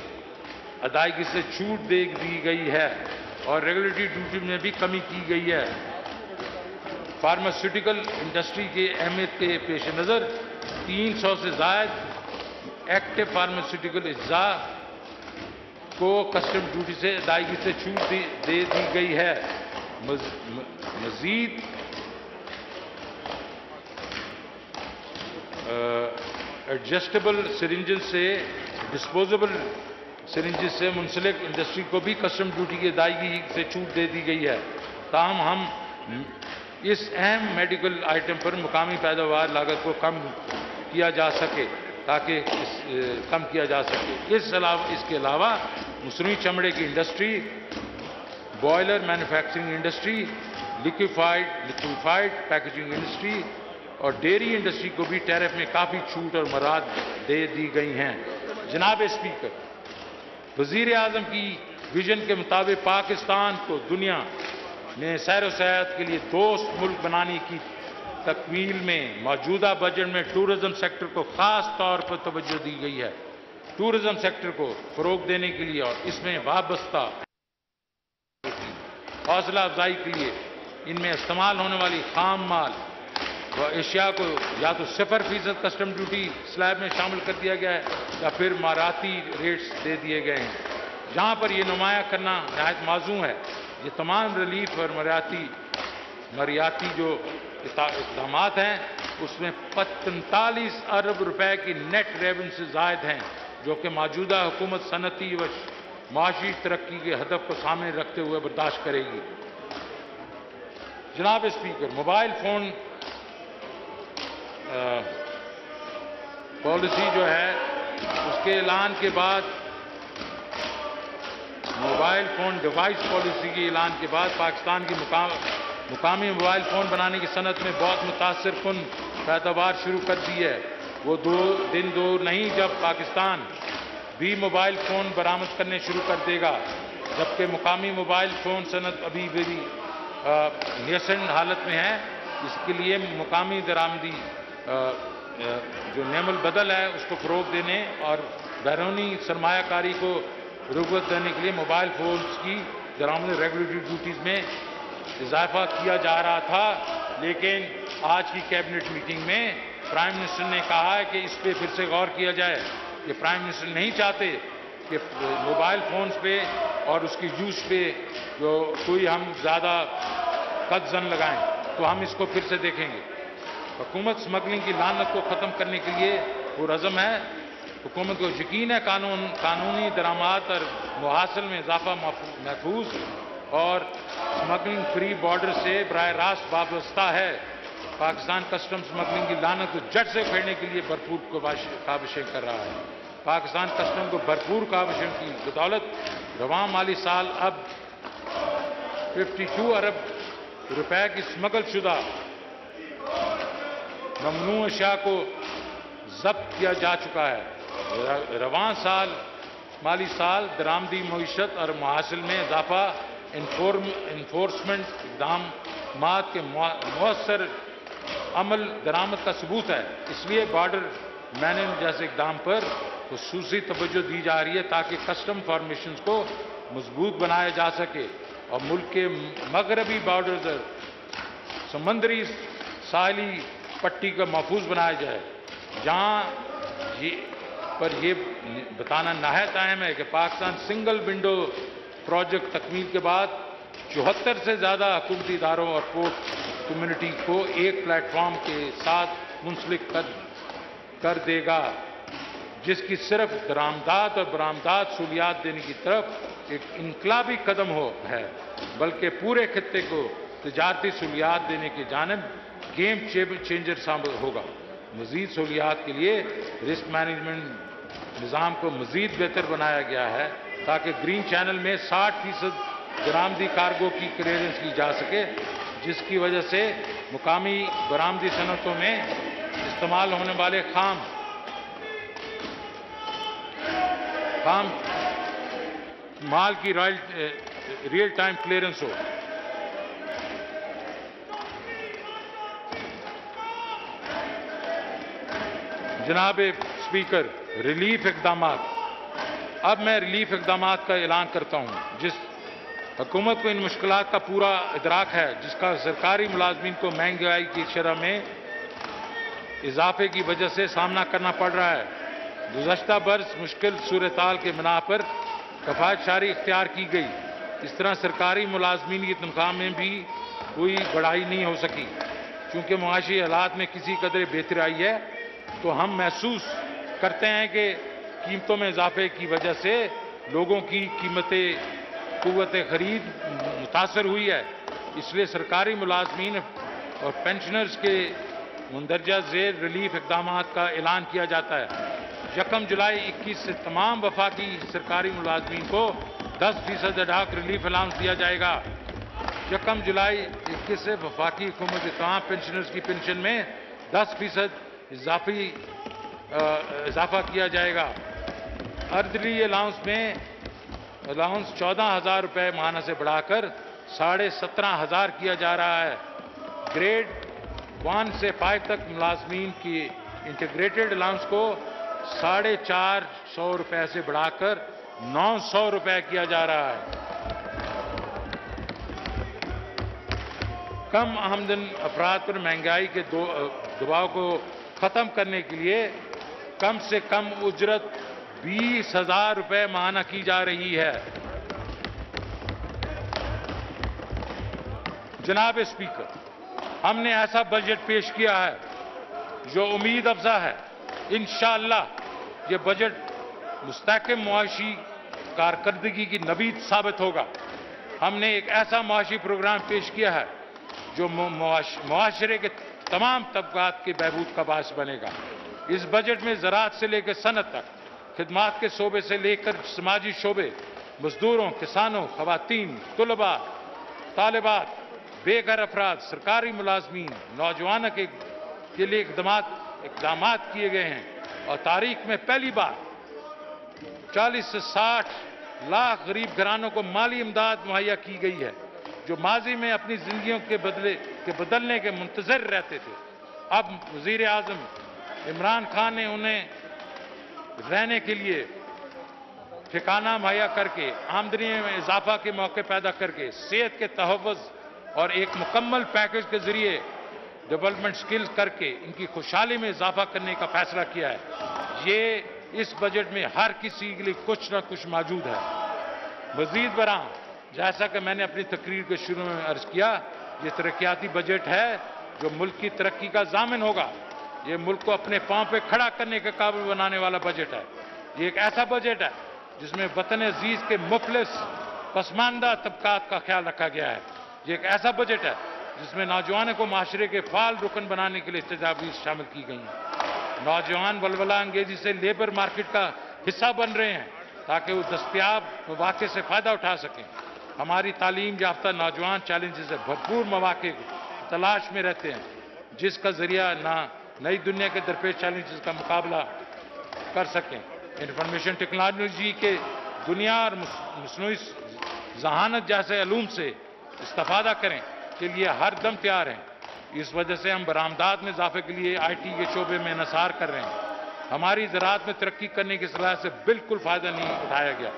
अदायगी से छूट दे दी गई है और रेगुलेटरी ड्यूटी में भी कमी की गई है। फार्मास्यूटिकल इंडस्ट्री की अहमियत के पेश नज़र तीन सौ से जायद एक्टिव फार्मास्यूटिकल अज्जा को कस्टम ड्यूटी से अदायगी से छूट दे, दे दी गई है। मज, म, मजीद एडजस्टेबल सिरिंजन से डिस्पोजेबल सिरिंजेस से मुंसलिक इंडस्ट्री को भी कस्टम ड्यूटी की अदायगी से छूट दे दी गई है। ताहम हम इस अहम मेडिकल आइटम पर मुकामी पैदावार लागत को कम किया जा सके ताकि इस, ए, कम किया जा सके। इस अलावा इसके अलावा मसनूई चमड़े की industry, boiler manufacturing industry, liquefied liquefied packaging industry और डेयरी इंडस्ट्री को भी टैरिफ में काफ़ी छूट और मराद दे दी गई हैं। जनाब स्पीकर, वज़ीर आज़म की विजन के मुताबिक पाकिस्तान को दुनिया में सैर व सयाहत के लिए दोस्त मुल्क बनाने की तकमील में मौजूदा बजट में टूरिज़म सेक्टर को ख़ास तौर पर तवज्जो दी गई है। टूरिज़म सेक्टर को फ़रोग देने के लिए और इसमें वाबस्ता हौसला अफजाई के लिए इनमें इस्तेमाल होने वाली खाम माल व एशिया को या तो सिफर फीसद कस्टम ड्यूटी स्लैब में शामिल कर दिया गया है या फिर माराती रेट्स दे दिए गए हैं। जहाँ पर यह नुमाया करना नहायत माजूम है, ये तमाम रिलीफ और मरियाती मरियाती जो इकदाम हैं उसमें पैंतालीस अरब रुपए की नेट रेवेन्यू से जायद हैं, जो कि मौजूदा हुकूमत सनती व माशी तरक्की के हदफ को सामने रखते हुए बर्दाश्त करेगी। जनाब स्पीकर, मोबाइल फ़ोन पॉलिसी जो है उसके ऐलान के बाद मोबाइल फ़ोन डिवाइस पॉलिसी के ऐलान के बाद पाकिस्तान की मुकामी मोबाइल फ़ोन बनाने की सनत में बहुत मुतासर कुन पैदावार शुरू कर दी है। वो दो दिन दो नहीं जब पाकिस्तान भी मोबाइल फ़ोन बरामद करने शुरू कर देगा, जबकि मुकामी मोबाइल फ़ोन सनत अभी भी न्यूसेंट हालत में है। इसके लिए मुकामी दरामदी जो नेमल बदल है उसको फ़रोग देने और बैरूनी सरमायाकारी को रुगवत देने के लिए मोबाइल फ़ोन्स की दरामद रेगुलेटरी ड्यूटीज़ में इजाफा किया जा रहा था, लेकिन आज की कैबिनेट मीटिंग में प्राइम मिनिस्टर ने कहा है कि इस पर फिर से गौर किया जाए कि प्राइम मिनिस्टर नहीं चाहते कि मोबाइल फ़ोन्स पे और उसकी यूज़ पे जो कोई हम ज़्यादा कदम लगाएं, तो हम इसको फिर से देखेंगे। हुकूमत स्मगलिंग की लानत को ख़त्म करने के लिए पुरज़म है। हुकूमत को यकीन है कानून कानूनी दरामद और मुहासिल में इजाफा महफूज और स्मगलिंग फ्री बॉर्डर से बराह रास्त वाबस्ता है। पाकिस्तान कस्टम स्मगलिंग की लानत को जड़ से उखेड़ने के लिए भरपूर काविशें कर रहा है। पाकिस्तान कस्टम को भरपूर काविशों की बदौलत रवां माली साल अब बावन अरब रुपए की स्मगल शुदा ममनू अशिया को जब्त किया जा चुका है। रवां साल माली साल दरामदी मीशत और मुहासिल में इजाफा इन्फोर्समेंट इकदामात के मौसर अमल दरामद का सबूत है। इसलिए बॉर्डर मैनेज जैसे इकदाम पर खसूसी तवज्जो दी जा रही है ताकि कस्टम फॉर्मेशन को मजबूत बनाया जा सके और मुल्क के मगरबी बॉर्डर समंदरी साहली पट्टी का महफूज बनाया जाए, जहाँ ये पर यह बताना नहायत अहम है कि पाकिस्तान सिंगल विंडो प्रोजेक्ट तकमील के बाद चौहत्तर से ज़्यादा हुकूमती इदारों और पोर्ट कम्युनिटी को एक प्लेटफॉर्म के साथ मुंसलिक कर, कर देगा, जिसकी सिर्फ दरामदात और बरामदात सहूलियात देने की तरफ एक इनकलाबी कदम हो है, बल्कि पूरे खत्ते को तजारती सहूलियात देने की जानब गेम चेंजर साबित होगा। मज़ीद सहूलियात के लिए रिस्क मैनेजमेंट निज़ाम को मज़ीद बेहतर बनाया गया है ताकि ग्रीन चैनल में साठ फीसद बरामदी कार्गो की क्लियरेंस की जा सके, जिसकी वजह से मुकामी बरामदी सनतों में इस्तेमाल होने वाले खाम खाम माल की रियल टाइम क्लियरेंस हो। जनाब स्पीकर, रिलीफ इकदामात, अब मैं रिलीफ इकदामात का ऐलान करता हूँ। जिस हुकूमत को इन मुश्किलात का पूरा इदराक है, जिसका सरकारी मुलाजमीन को महंगाई की शरह में इजाफे की वजह से सामना करना पड़ रहा है। गुज़श्ता बरस मुश्किल सूरताल के बिना पर कफायतशारी इख्तियार की गई। इस तरह सरकारी मुलाजमीन की तनख्वाह में भी कोई बढ़ाई नहीं हो सकी। चूँकि मुआशी हालात में किसी कदर बेहतरी आई है, तो हम महसूस करते हैं कि कीमतों में इजाफे की वजह से लोगों की कीमतें कुव्वत खरीद मुतासर हुई है। इसलिए सरकारी मुलाजमीन और पेंशनर्स के मंदरजा जेर रिलीफ इकदामात का ऐलान किया जाता है। यकम जुलाई इक्कीस से तमाम वफाकी सरकारी मुलाजमीन को दस फीसद अडाक रिलीफ अलाउंस दिया जाएगा। यकम जुलाई इक्कीस से वफाकी हुकूमत के तमाम पेंशनर्स की पेंशन में दस फीसद इजाफी इजाफा किया जाएगा। अर्दली अलाउंस में अलाउंस चौदह हज़ार रुपये माहाना से बढ़ाकर साढ़े सत्रह हज़ार किया जा रहा है। ग्रेड वन से फाइव तक मुलाजमीन की इंटीग्रेटेड अलाउंस को साढ़े चार सौ रुपये से बढ़ाकर नौ सौ रुपये किया जा रहा है। कम आमदन अफराद पर महंगाई के दबाव को ख़त्म करने के लिए कम से कम उजरत बीस हजार रुपये माहाना की जा रही है। जनाब स्पीकर, हमने ऐसा बजट पेश किया है जो उम्मीद अफजा है। इंशाअल्लाह ये बजट मुस्तहकम मुआशी कारकर्दगी की नबीद साबित होगा। हमने एक ऐसा मुआशी प्रोग्राम पेश किया है जो मुआशरे के तमाम तबकात के बहबूद का बास बनेगा। इस बजट में ज़राअत से लेकर सनत तक, खिदमात के शोबे से लेकर समाजी शोबे, मजदूरों, किसानों, खवातीन, तलबा, तालिबात, बेघर अफराद, सरकारी मुलाजमीन, नौजवानों के के लिए इकदाम किए गए हैं और तारीख में पहली बार चालीस से साठ लाख गरीब घरानों को माली इमदाद मुहैया की गई है जो माजी में अपनी जिंदगियों के बदले के बदलने के मुंतजर रहते थे। अब वजीर आजम इमरान खान ने उन्हें रहने के लिए ठिकाना मुहैया करके आमदनी में इजाफा के मौके पैदा करके सेहत के तहफ़्फ़ुज़ और एक मुकम्मल पैकेज के जरिए डेवलपमेंट स्किल करके इनकी खुशहाली में इजाफा करने का फैसला किया है। ये इस बजट में हर किसी के लिए कुछ ना कुछ मौजूद है। मजीद बरां जैसा कि मैंने अपनी तकरीर के शुरू में अर्ज किया, ये तरक्याती बजट है जो मुल्क की तरक्की का जामिन होगा। ये मुल्क को अपने पांव पे खड़ा करने के काबिल बनाने वाला बजट है। ये एक ऐसा बजट है जिसमें वतन अजीज के मुफलिस पसमानदा तबकात का ख्याल रखा गया है। ये एक ऐसा बजट है जिसमें नौजवानों को माशरे के फाल रुकन बनाने के लिए तजावीज़ शामिल की गई हैं। नौजवान वलवला अंगेजी से लेबर मार्केट का हिस्सा बन रहे हैं ताकि वो दस्तियाब मौाक़े से फ़ायदा उठा सकें। हमारी तालीम याफ्ता नौजवान चैलेंज से भरपूर मौाक़े तलाश में रहते हैं जिसका ज़रिया ना नई दुनिया के दरपेश चैलेंज का मुकाबला कर सकें। इंफॉर्मेशन टेक्नोलॉजी के दुनिया और मसनूई जहानत जैसे अलूम से इस्तेफादा करें के लिए हर दम तैयार हैं। इस वजह से हम बरामदात में इजाफे के लिए आई टी के शोबे में इन्हसार कर रहे हैं। हमारी ज़राअत में तरक्की करने की सलाह से बिल्कुल फ़ायदा नहीं उठाया गया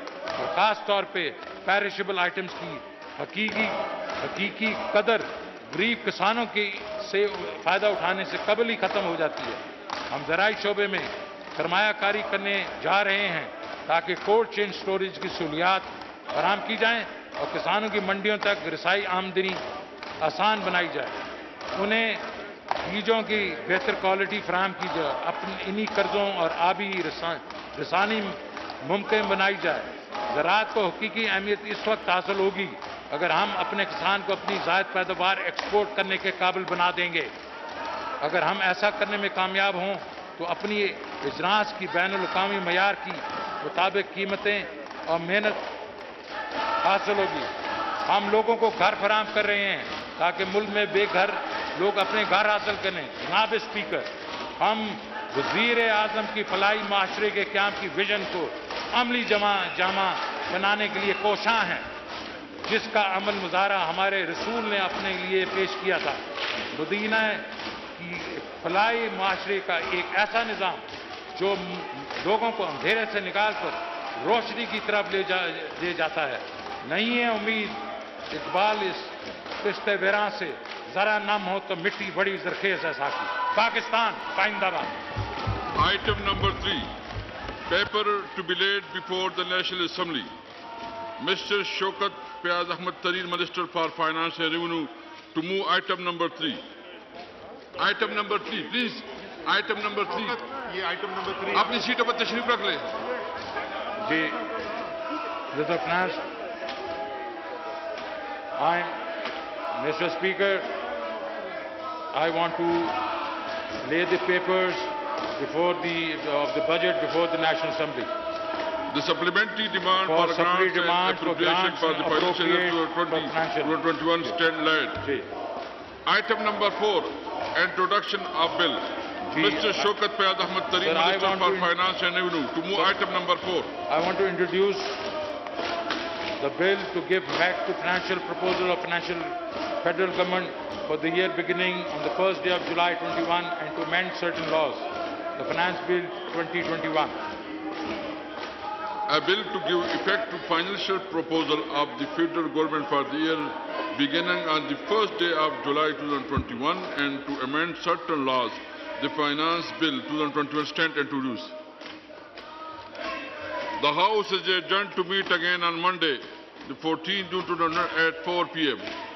और ख़ास तौर पर पैरिशेबल आइटम्स की हकीकी हकीकी कदर गरीब किसानों के से फ़ायदा उठाने से कबल ही ख़त्म हो जाती है। हम ज़राई शोबे में सरमायाकारी करने जा रहे हैं ताकि कोल्ड चेन स्टोरेज की सहूलियात फराहम की जाएँ और किसानों की मंडियों तक रसाई आमदनी आसान बनाई जाए, उन्हें बीजों की बेहतर क्वालिटी फराहम की जाए, अपने इन्हीं कर्जों और आबी रसा रसानी मुमकिन बनाई जाए। ज़राअत को हकीकी अहमियत इस वक्त हासिल होगी अगर हम अपने किसान को अपनी ज़ायद पैदावार एक्सपोर्ट करने के काबिल बना देंगे। अगर हम ऐसा करने में कामयाब हों तो अपनी इजरास की बैन अवी मैार की मुताबिक कीमतें और मेहनत हासिल होगी। हम लोगों को घर फराहम कर रहे हैं ताकि मुल्क में बेघर लोग अपने घर हासिल करें। जनाब स्पीकर, हम वजीर आजम की फलाई माशरे के क्याम की विजन को अमली जमा जामा बनाने के लिए कोशां हैं जिसका अमल मुजाहरा हमारे रसूल ने अपने लिए पेश किया था। मदीना की फलाई माशरे का एक ऐसा निज़ाम जो लोगों को अंधेरे से निकाल कर रोशनी की तरफ ले जा ले जाता है। नहीं है उम्मीद इकबाल इस पिस्ते वेरा से, जरा नम हो तो मिट्टी बड़ी जरखेज है साकी। पाकिस्तान काइंदाबाद। Item number three, paper to be laid before the national assembly, mister Shaukat प्याज Ahmad Tarin, minister for finance and revenue, to move item number three. Item number three please, item number three, ये आइटम नंबर थ्री अपनी सीटों पर तशरीफ रख लें। जी I, Mister Speaker, I want to lay the papers before the of the budget before the National Assembly. The supplementary demand for, for grants demand and appropriation for, for the financial year twenty twenty-one stand laid. Item number four, introduction of bill. G. Mister Shaukat Ahmad Tarin, Minister for Finance and Revenue, to move sir, item number four. I want to introduce the bill to give back to financial proposal of financial federal government for the year beginning on the first day of July twenty-one and to amend certain laws. The Finance Bill twenty twenty-one. A bill to give effect to financial proposal of the federal government for the year beginning on the first day of July twenty twenty-one and to amend certain laws. The Finance Bill twenty twenty-one stands introduced. The House is adjourned to meet again on Monday, the fourteenth June, at four p m